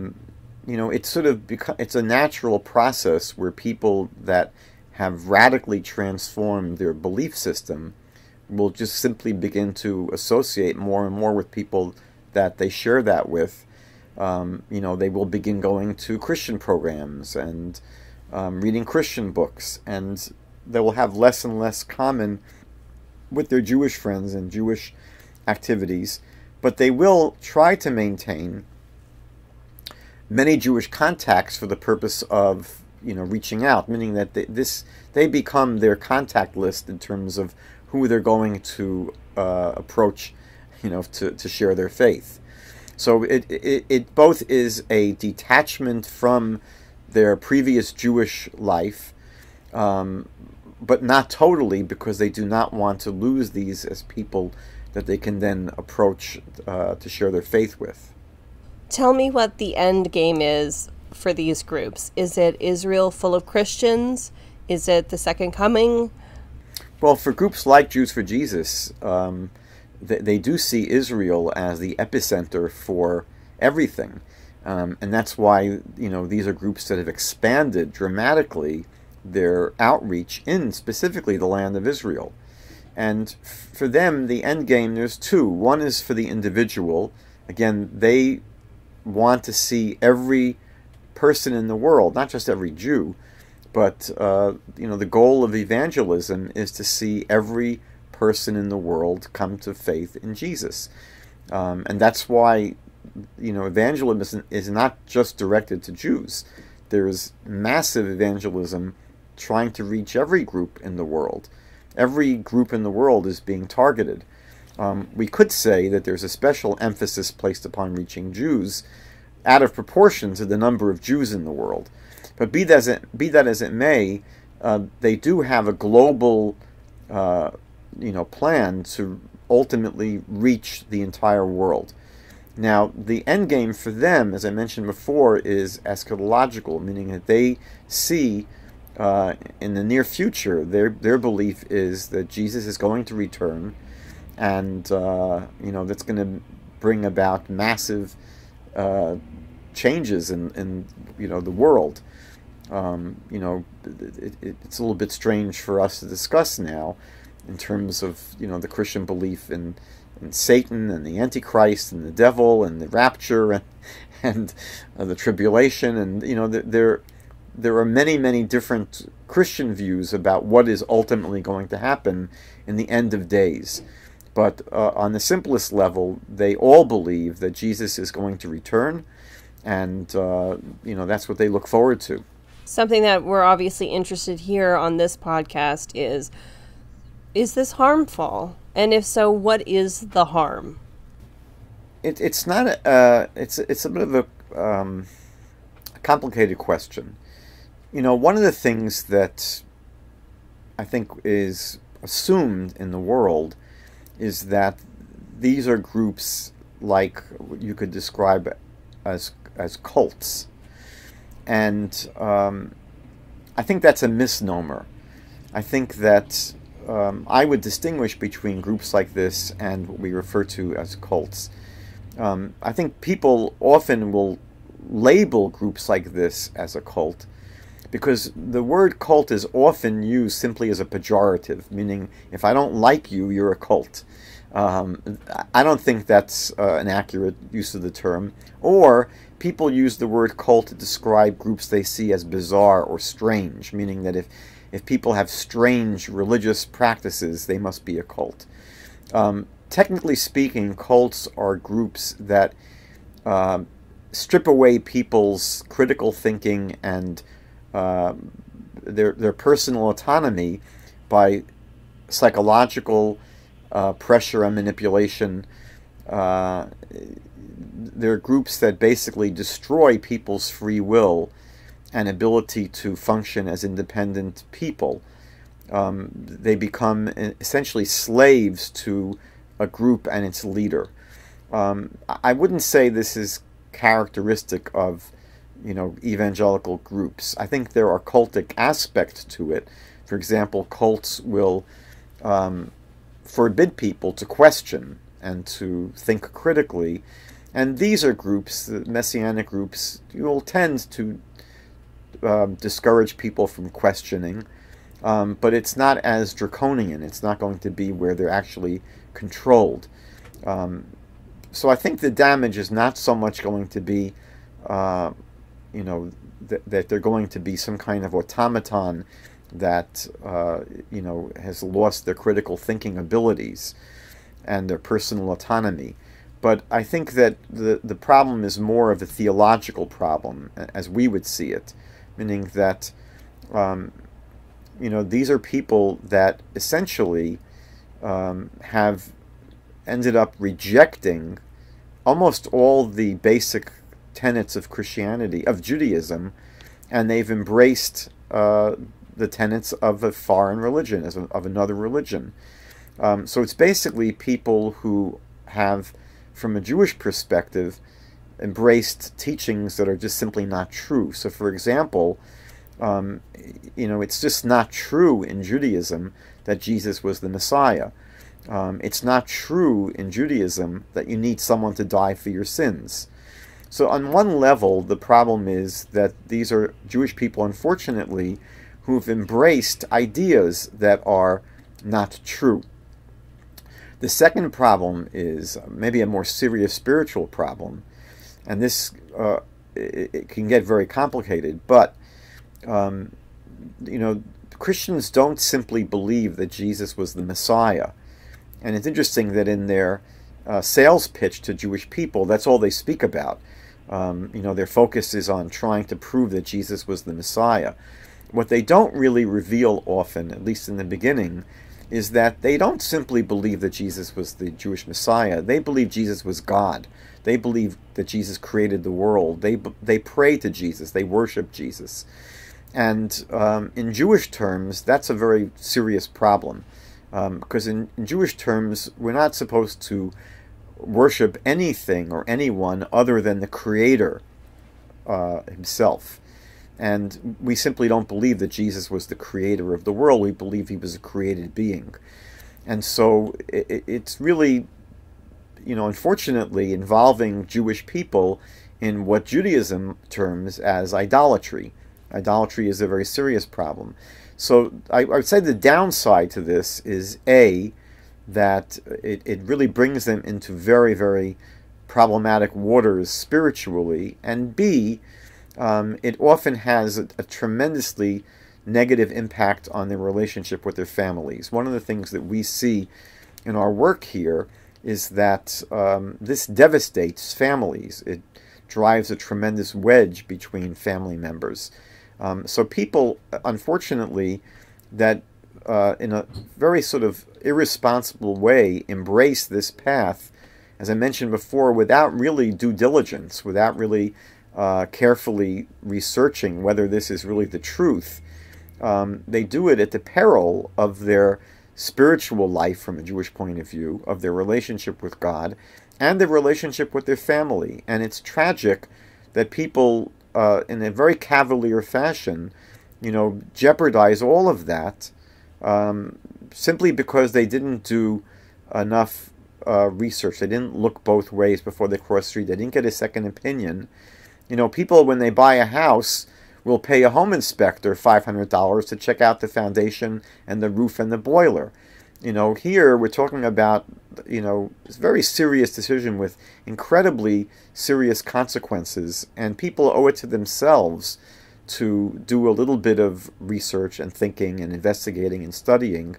know, it's sort of it's a natural process where people that have radically transformed their belief system will just simply begin to associate more and more with people that they share that with. You know, they will begin going to Christian programs and reading Christian books, and they will have less and less common with their Jewish friends and Jewish activities, but they will try to maintain many Jewish contacts for the purpose of, you know, reaching out, meaning that they become their contact list in terms of who they're going to approach, you know, to share their faith. So it both is a detachment from their previous Jewish life, but not totally, because they do not want to lose these as people that they can then approach to share their faith with. Tell me what the end game is for these groups. Is it Israel full of Christians? Is it the second coming? Well, for groups like Jews for Jesus, they do see Israel as the epicenter for everything. And that's why, you know, these are groups that have expanded dramatically their outreach in specifically the land of Israel. And for them, the end game, there's two. One is for the individual. Again, they want to see every person in the world, not just every Jew, but, you know, the goal of evangelism is to see every person in the world come to faith in Jesus. And that's why, you know, evangelism is not just directed to Jews. There is massive evangelism trying to reach every group in the world. Every group in the world is being targeted. We could say that there's a special emphasis placed upon reaching Jews out of proportion to the number of Jews in the world. But be that as it may, they do have a global you know, plan to ultimately reach the entire world. Now, the end game for them, as I mentioned before, is eschatological, meaning that they see in the near future, their belief is that Jesus is going to return, and you know, that's going to bring about massive changes in you know, the world. You know, it's a little bit strange for us to discuss now in terms of, you know, the Christian belief in Satan and the Antichrist and the devil and the rapture and the tribulation, and you know, there are many, many different Christian views about what is ultimately going to happen in the end of days. But on the simplest level, they all believe that Jesus is going to return, and you know, that's what they look forward to. Something that we're obviously interested here on this podcast is this harmful? And if so, what is the harm? It's not a, it's a bit of a complicated question. You know, one of the things that I think is assumed in the world is that these are groups like what you could describe as cults. And I think that's a misnomer. I think that I would distinguish between groups like this and what we refer to as cults. I think people often will label groups like this as a cult, because the word cult is often used simply as a pejorative, meaning if I don't like you, you're a cult. I don't think that's an accurate use of the term. Or people use the word cult to describe groups they see as bizarre or strange, meaning that if people have strange religious practices, they must be a cult. Technically speaking, cults are groups that strip away people's critical thinking and their personal autonomy by psychological pressure and manipulation. They're groups that basically destroy people's free will and ability to function as independent people. They become essentially slaves to a group and its leader. I wouldn't say this is characteristic of, you know, evangelical groups. I think there are cultic aspects to it. For example, cults will forbid people to question and to think critically. And these are groups, the Messianic groups, will tend to discourage people from questioning, but it's not as draconian. It's not going to be where they're actually controlled. So I think the damage is not so much going to be, you know, that they're going to be some kind of automaton that, you know, has lost their critical thinking abilities and their personal autonomy. But I think that the problem is more of a theological problem, as we would see it, meaning that, you know, these are people that essentially have ended up rejecting almost all the basic tenets of Christianity, of Judaism, and they've embraced the tenets of a foreign religion, of another religion. So it's basically people who have, from a Jewish perspective, embraced teachings that are just simply not true. So, for example, you know, it's just not true in Judaism that Jesus was the Messiah. It's not true in Judaism that you need someone to die for your sins. So on one level, the problem is that these are Jewish people, unfortunately, who've embraced ideas that are not true. The second problem is maybe a more serious spiritual problem, and this it can get very complicated, but you know, Christians don't simply believe that Jesus was the Messiah. And it's interesting that in their sales pitch to Jewish people, that's all they speak about. You know, their focus is on trying to prove that Jesus was the Messiah. What they don't really reveal often, at least in the beginning, is that they don't simply believe that Jesus was the Jewish Messiah. They believe Jesus was God. They believe that Jesus created the world. They pray to Jesus. They worship Jesus. And in Jewish terms, that's a very serious problem. Because in Jewish terms, we're not supposed to worship anything or anyone other than the Creator himself. And we simply don't believe that Jesus was the creator of the world. We believe he was a created being. And so it's really, you know, unfortunately involving Jewish people in what Judaism terms as idolatry. Idolatry is a very serious problem. So I would say the downside to this is, A, that it really brings them into very, very problematic waters spiritually, and B, it often has a tremendously negative impact on their relationship with their families. One of the things that we see in our work here is that this devastates families. It drives a tremendous wedge between family members. So people, unfortunately, that in a very sort of irresponsible way embrace this path, as I mentioned before, without really due diligence, without really carefully researching whether this is really the truth. They do it at the peril of their spiritual life from a Jewish point of view, of their relationship with God, and their relationship with their family. And it's tragic that people, in a very cavalier fashion, you know, jeopardize all of that simply because they didn't do enough research. They didn't look both ways before they crossed the street. They didn't get a second opinion. You know, people, when they buy a house, will pay a home inspector $500 to check out the foundation and the roof and the boiler. You know, here we're talking about, you know, this very serious decision with incredibly serious consequences, and people owe it to themselves to do a little bit of research and thinking and investigating and studying.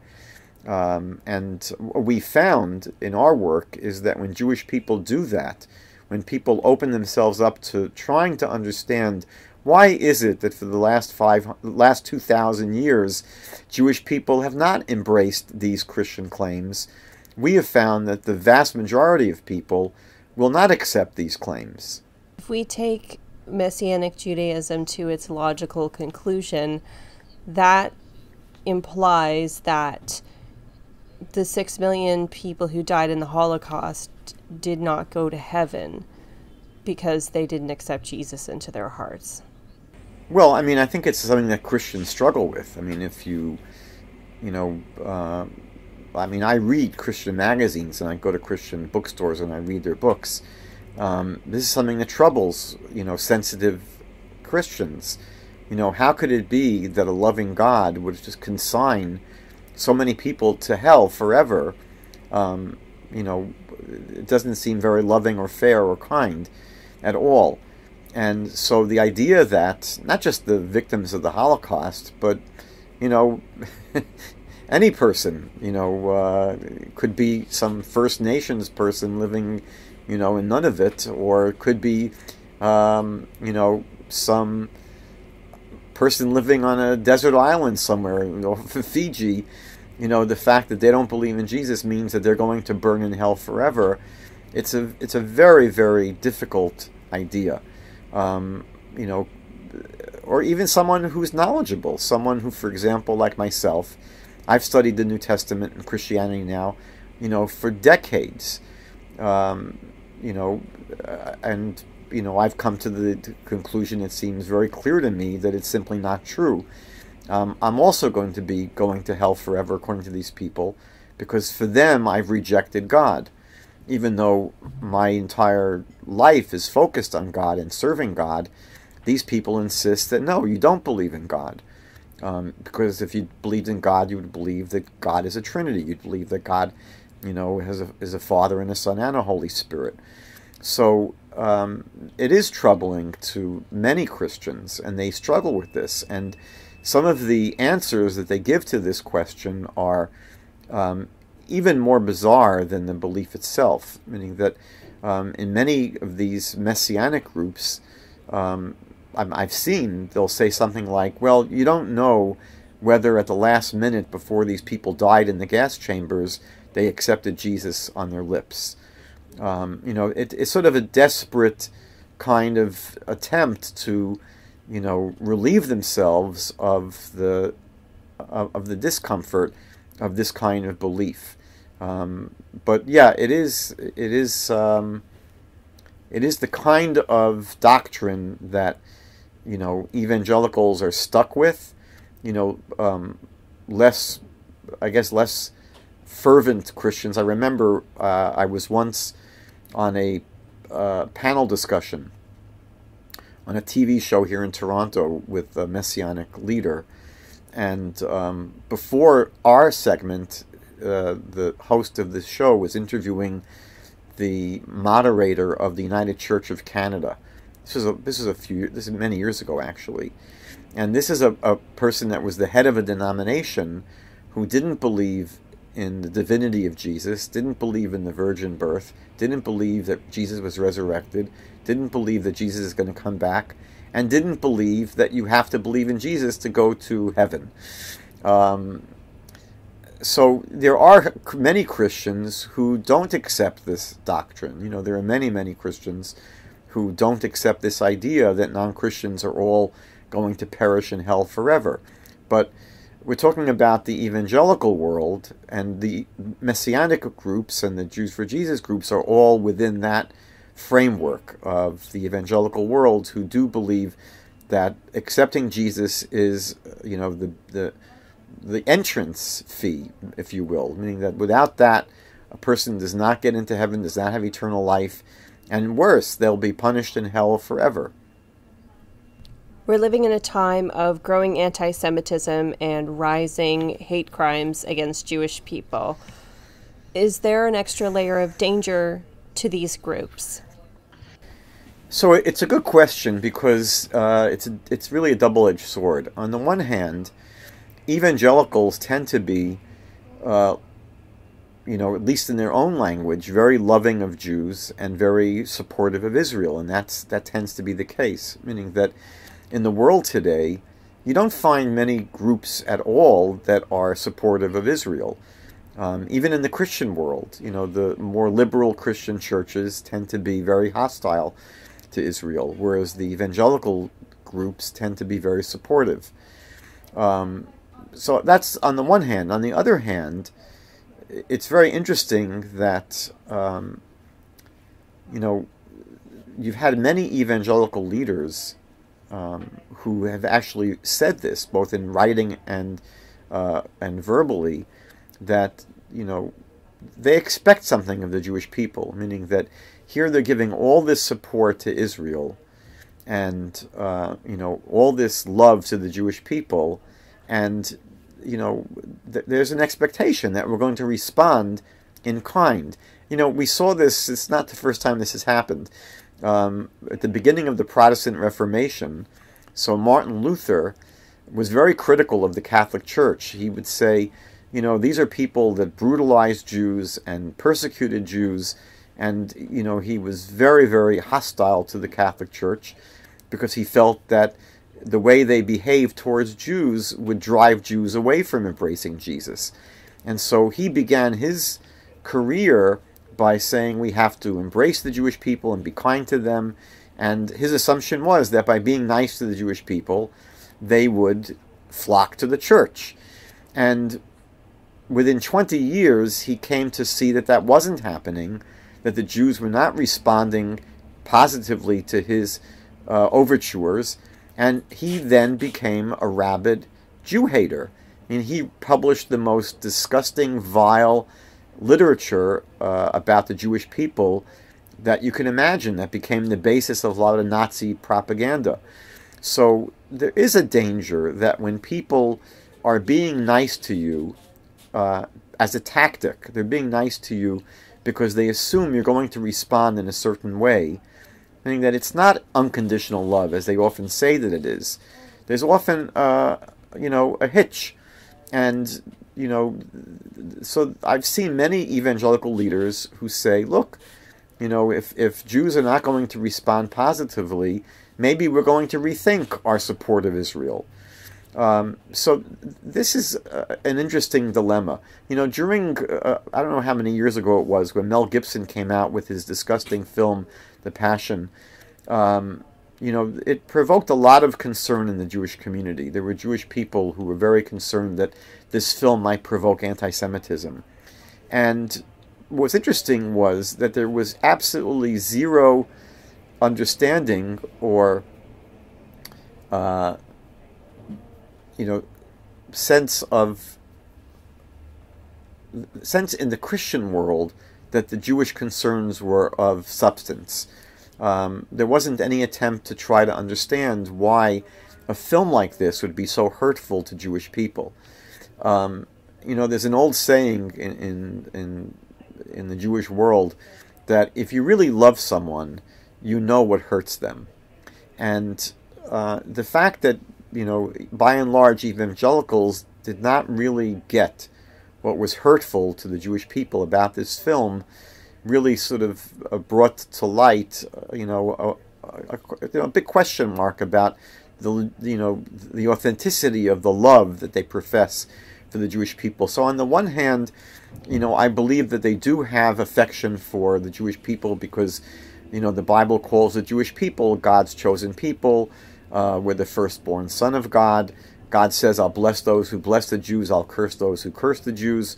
And what we found in our work is that when Jewish people do that, when people open themselves up to trying to understand why is it that for the last 2,000 years, Jewish people have not embraced these Christian claims, we have found that the vast majority of people will not accept these claims. If we take Messianic Judaism to its logical conclusion, that implies that the 6 million people who died in the Holocaust did not go to heaven because they didn't accept Jesus into their hearts. Well, I mean, I think it's something that Christians struggle with. I mean, if you, you know, I mean, I read Christian magazines and I go to Christian bookstores and I read their books. This is something that troubles, you know, sensitive Christians. You know, how could it be that a loving God would just consign so many people to hell forever? You know, it doesn't seem very loving or fair or kind at all. And so the idea that not just the victims of the Holocaust, but, you know, any person, you know, could be some First Nations person living, you know, in none of it, or it could be, you know, some person living on a desert island somewhere, you know, Fiji. You know, the fact that they don't believe in Jesus means that they're going to burn in hell forever. It's a very, very difficult idea. You know, or even someone who's knowledgeable, someone who, for example, like myself, I've studied the New Testament and Christianity now, you know, for decades. You know, and, you know, I've come to the conclusion, it seems very clear to me, that it's simply not true. I'm also going to be going to hell forever, according to these people, because for them, I've rejected God. Even though my entire life is focused on God and serving God, these people insist that, no, you don't believe in God. Because if you believed in God, you would believe that God is a Trinity. You'd believe that God, you know, is a Father and a Son and a Holy Spirit. So it is troubling to many Christians, and they struggle with this. And some of the answers that they give to this question are even more bizarre than the belief itself, meaning that in many of these Messianic groups, I've seen, they'll say something like, well, you don't know whether at the last minute before these people died in the gas chambers, they accepted Jesus on their lips. You know, it's sort of a desperate kind of attempt to, you know, relieve themselves of the discomfort of this kind of belief. But yeah, it is the kind of doctrine that, you know, evangelicals are stuck with. You know, I guess less fervent Christians. I remember I was once on a panel discussion on a TV show here in Toronto with a Messianic leader. And before our segment, the host of the show was interviewing the moderator of the United Church of Canada. This is many years ago, actually. And this is a person that was the head of a denomination who didn't believe in the divinity of Jesus, didn't believe in the virgin birth, didn't believe that Jesus was resurrected, didn't believe that Jesus is going to come back, and didn't believe that you have to believe in Jesus to go to heaven. So there are many Christians who don't accept this doctrine. You know, there are many, many Christians who don't accept this idea that non-Christians are all going to perish in hell forever. But we're talking about the evangelical world, and the Messianic groups and the Jews for Jesus groups are all within that framework of the evangelical world, who do believe that accepting Jesus is, you know, the entrance fee, if you will, meaning that without that, a person does not get into heaven, does not have eternal life, and worse, they'll be punished in hell forever. We're living in a time of growing anti-Semitism and rising hate crimes against Jewish people. Is there an extra layer of danger to these groups? So it's a good question, because it's really a double-edged sword. On the one hand, evangelicals tend to be, at least in their own language, very loving of Jews and very supportive of Israel, and that tends to be the case, meaning that in the world today, you don't find many groups at all that are supportive of Israel. Even in the Christian world, the more liberal Christian churches tend to be very hostile to Israel, whereas the evangelical groups tend to be very supportive. So that's on the one hand. On the other hand, it's very interesting that, you've had many evangelical leaders who have actually said this, both in writing and verbally, that, they expect something of the Jewish people, meaning that here they're giving all this support to Israel and, all this love to the Jewish people, and, there's an expectation that we're going to respond in kind. We saw this, it's not the first time this has happened. At the beginning of the Protestant Reformation, so Martin Luther was very critical of the Catholic Church. He would say, these are people that brutalized Jews and persecuted Jews, and, he was very, very hostile to the Catholic Church because he felt that the way they behaved towards Jews would drive Jews away from embracing Jesus. And so he began his career by saying we have to embrace the Jewish people and be kind to them. And his assumption was that by being nice to the Jewish people, they would flock to the church. And within 20 years, he came to see that that wasn't happening, that the Jews were not responding positively to his overtures. And he then became a rabid Jew hater. And he published the most disgusting, vile literature about the Jewish people that you can imagine, that became the basis of a lot of Nazi propaganda. So there is a danger that when people are being nice to you as a tactic, they're being nice to you because they assume you're going to respond in a certain way, meaning that it's not unconditional love as they often say that it is. There's often, a hitch. And so I've seen many evangelical leaders who say, look, if Jews are not going to respond positively, maybe we're going to rethink our support of Israel. So this is an interesting dilemma. During, I don't know how many years ago it was, when Mel Gibson came out with his disgusting film, The Passion, it provoked a lot of concern in the Jewish community. There were Jewish people who were very concerned that this film might provoke anti-Semitism. And what's interesting was that there was absolutely zero understanding or, sense in the Christian world that the Jewish concerns were of substance. There wasn't any attempt to try to understand why a film like this would be so hurtful to Jewish people. There's an old saying in the Jewish world that if you really love someone, you know what hurts them. And the fact that, by and large, evangelicals did not really get what was hurtful to the Jewish people about this film really sort of brought to light, a big question mark about the, the authenticity of the love that they profess for the Jewish people. So on the one hand, I believe that they do have affection for the Jewish people because, the Bible calls the Jewish people God's chosen people. We're the firstborn son of God. God says, I'll bless those who bless the Jews, I'll curse those who curse the Jews,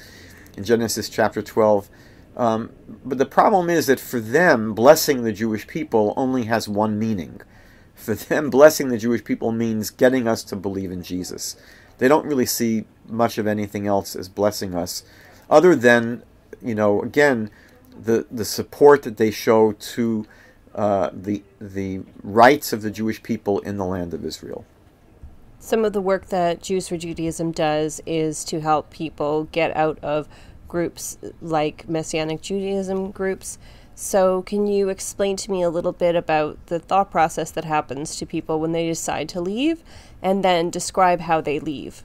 in Genesis chapter 12. But the problem is that for them, blessing the Jewish people only has one meaning. For them, blessing the Jewish people means getting us to believe in Jesus. They don't really see much of anything else as blessing us, other than, again, the support that they show to the rights of the Jewish people in the land of Israel. Some of the work that Jews for Judaism does is to help people get out of groups like Messianic Judaism groups. So can you explain to me a little bit about the thought process that happens to people when they decide to leave, and then describe how they leave?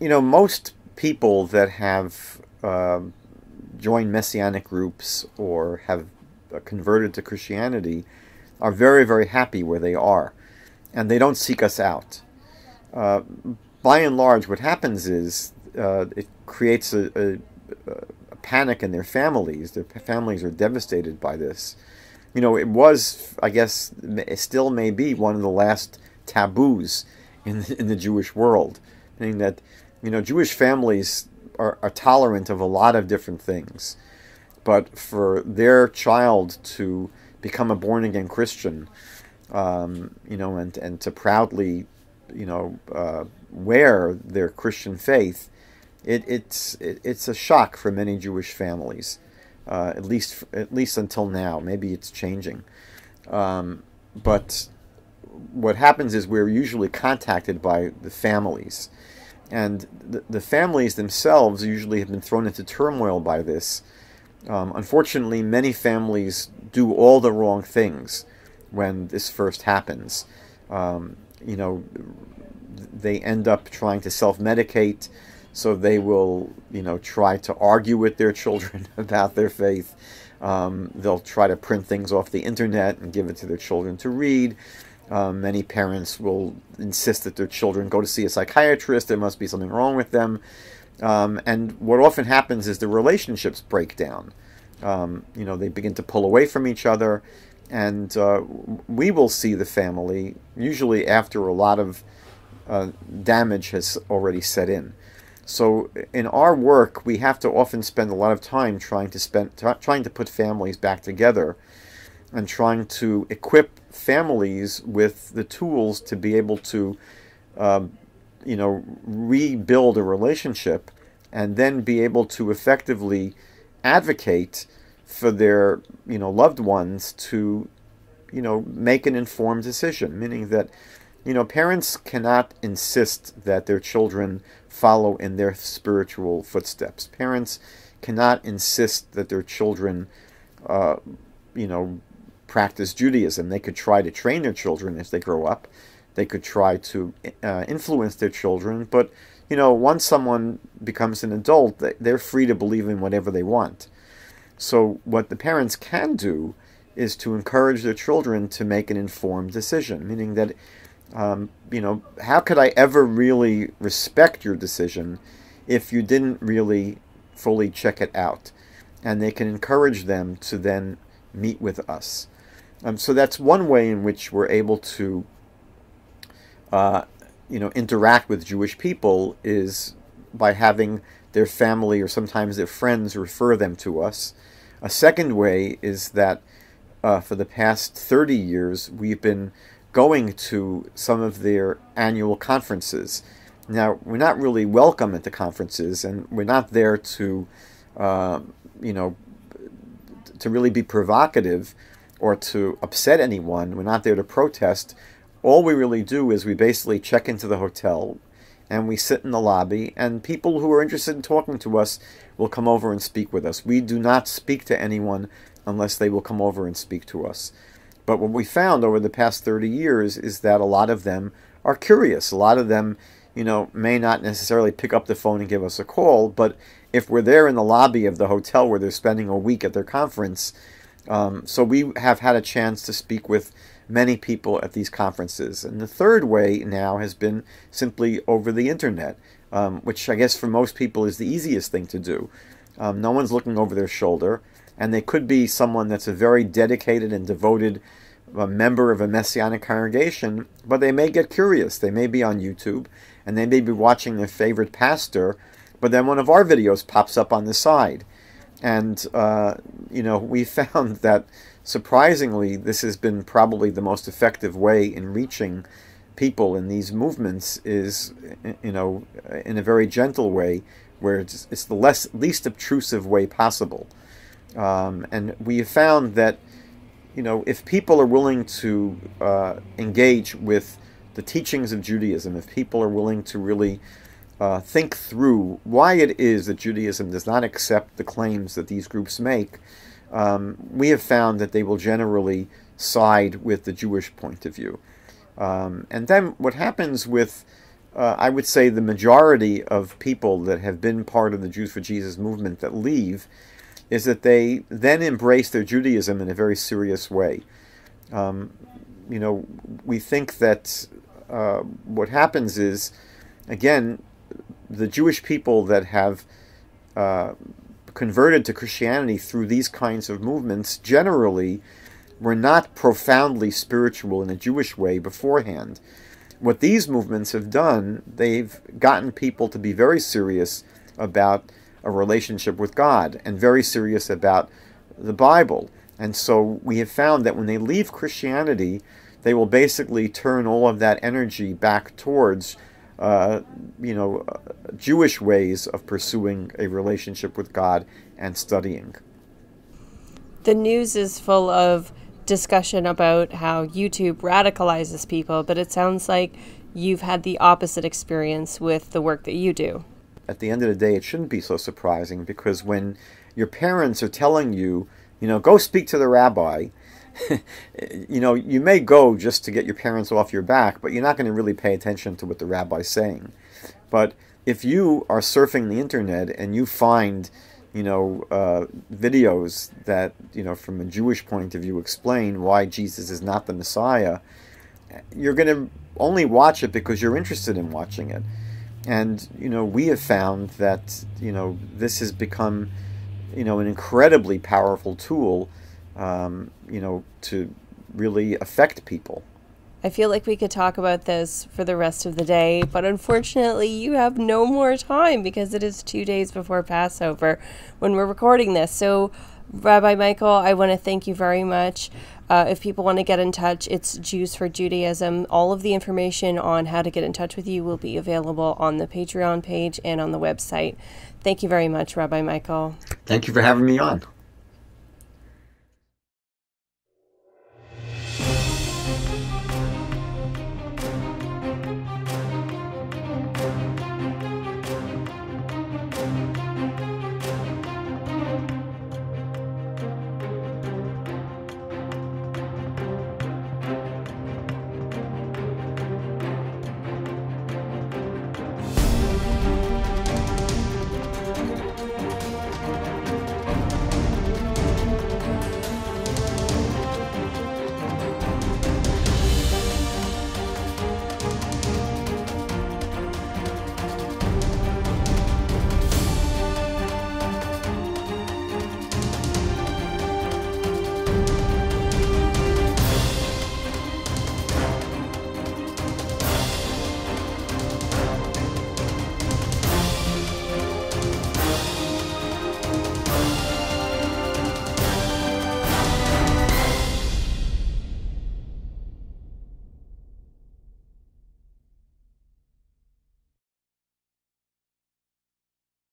You know, most people that have joined Messianic groups or have converted to Christianity are very, very happy where they are, and they don't seek us out. By and large, what happens is it creates a panic in their families. Their families are devastated by this. You know, it was, I guess, it still may be one of the last taboos in the Jewish world, meaning that, you know, Jewish families are tolerant of a lot of different things, but for their child to become a born-again Christian, you know, and to proudly, you know, wear their Christian faith, it's a shock for many Jewish families, at least until now. Maybe it's changing, but what happens is we're usually contacted by the families, and the families themselves usually have been thrown into turmoil by this. Unfortunately, many families do all the wrong things when this first happens. You know, they end up trying to self-medicate, so they will, you know, try to argue with their children about their faith. They'll try to print things off the internet and give it to their children to read. Many parents will insist that their children go to see a psychiatrist. There must be something wrong with them. And what often happens is the relationships break down. You know, they begin to pull away from each other. And we will see the family usually after a lot of damage has already set in. So in our work, we have to often spend a lot of time trying to put families back together, and trying to equip families with the tools to be able to, you know, rebuild a relationship, and then be able to effectively advocate for their, you know, loved ones to, you know, make an informed decision, meaning that, you know, parents cannot insist that their children follow in their spiritual footsteps. Parents cannot insist that their children, you know, practice Judaism. They could try to train their children as they grow up. They could try to influence their children, but, you know, once someone becomes an adult, they're free to believe in whatever they want. So what the parents can do is to encourage their children to make an informed decision, meaning that, you know, how could I ever really respect your decision if you didn't really fully check it out? And they can encourage them to then meet with us. So that's one way in which we're able to, you know, interact with Jewish people, is by having their family or sometimes their friends refer them to us. A second way is that for the past 30 years, we've been going to some of their annual conferences. Now, we're not really welcome at the conferences, and we're not there to, you know, to really be provocative or to upset anyone. We're not there to protest. All we really do is we basically check into the hotel, and we sit in the lobby, and people who are interested in talking to us will come over and speak with us. We do not speak to anyone unless they will come over and speak to us. But what we found over the past 30 years is that a lot of them are curious. A lot of them, you know, may not necessarily pick up the phone and give us a call, but if we're there in the lobby of the hotel where they're spending a week at their conference, so we have had a chance to speak with many people at these conferences. And the third way now has been simply over the internet, which I guess for most people is the easiest thing to do. No one's looking over their shoulder, and they could be someone that's a very dedicated and devoted member of a Messianic congregation, but they may get curious. They may be on YouTube, and they may be watching their favorite pastor, but then one of our videos pops up on the side. And, you know, we found that surprisingly, this has been probably the most effective way in reaching people in these movements, is, you know, in a very gentle way, where it's the least obtrusive way possible. And we have found that, you know, if people are willing to engage with the teachings of Judaism, if people are willing to really think through why it is that Judaism does not accept the claims that these groups make, we have found that they will generally side with the Jewish point of view. And then what happens with, I would say, the majority of people that have been part of the Jews for Jesus movement that leave, is that they then embrace their Judaism in a very serious way. You know, we think that what happens is, again, the Jewish people that have converted to Christianity through these kinds of movements generally were not profoundly spiritual in a Jewish way beforehand. What these movements have done, they've gotten people to be very serious about a relationship with God and very serious about the Bible. And so we have found that when they leave Christianity, they will basically turn all of that energy back towards you know, Jewish ways of pursuing a relationship with God and studying. The news is full of discussion about how YouTube radicalizes people, but it sounds like you've had the opposite experience with the work that you do. At the end of the day, it shouldn't be so surprising, because when your parents are telling you, you know, go speak to the rabbi, you know, you may go just to get your parents off your back, but you're not going to really pay attention to what the rabbi's saying. But if you are surfing the internet and you find, you know, videos that, you know, from a Jewish point of view explain why Jesus is not the Messiah, you're going to only watch it because you're interested in watching it. And, you know, we have found that, you know, this has become, you know, an incredibly powerful tool, you know, to really affect people. I feel like we could talk about this for the rest of the day, but unfortunately you have no more time because it is 2 days before Passover when we're recording this. So, Rabbi Michael, I want to thank you very much. If people want to get in touch, it's Jews for Judaism. All of the information on how to get in touch with you will be available on the Patreon page and on the website. Thank you very much, Rabbi Michael. Thank you for having me on.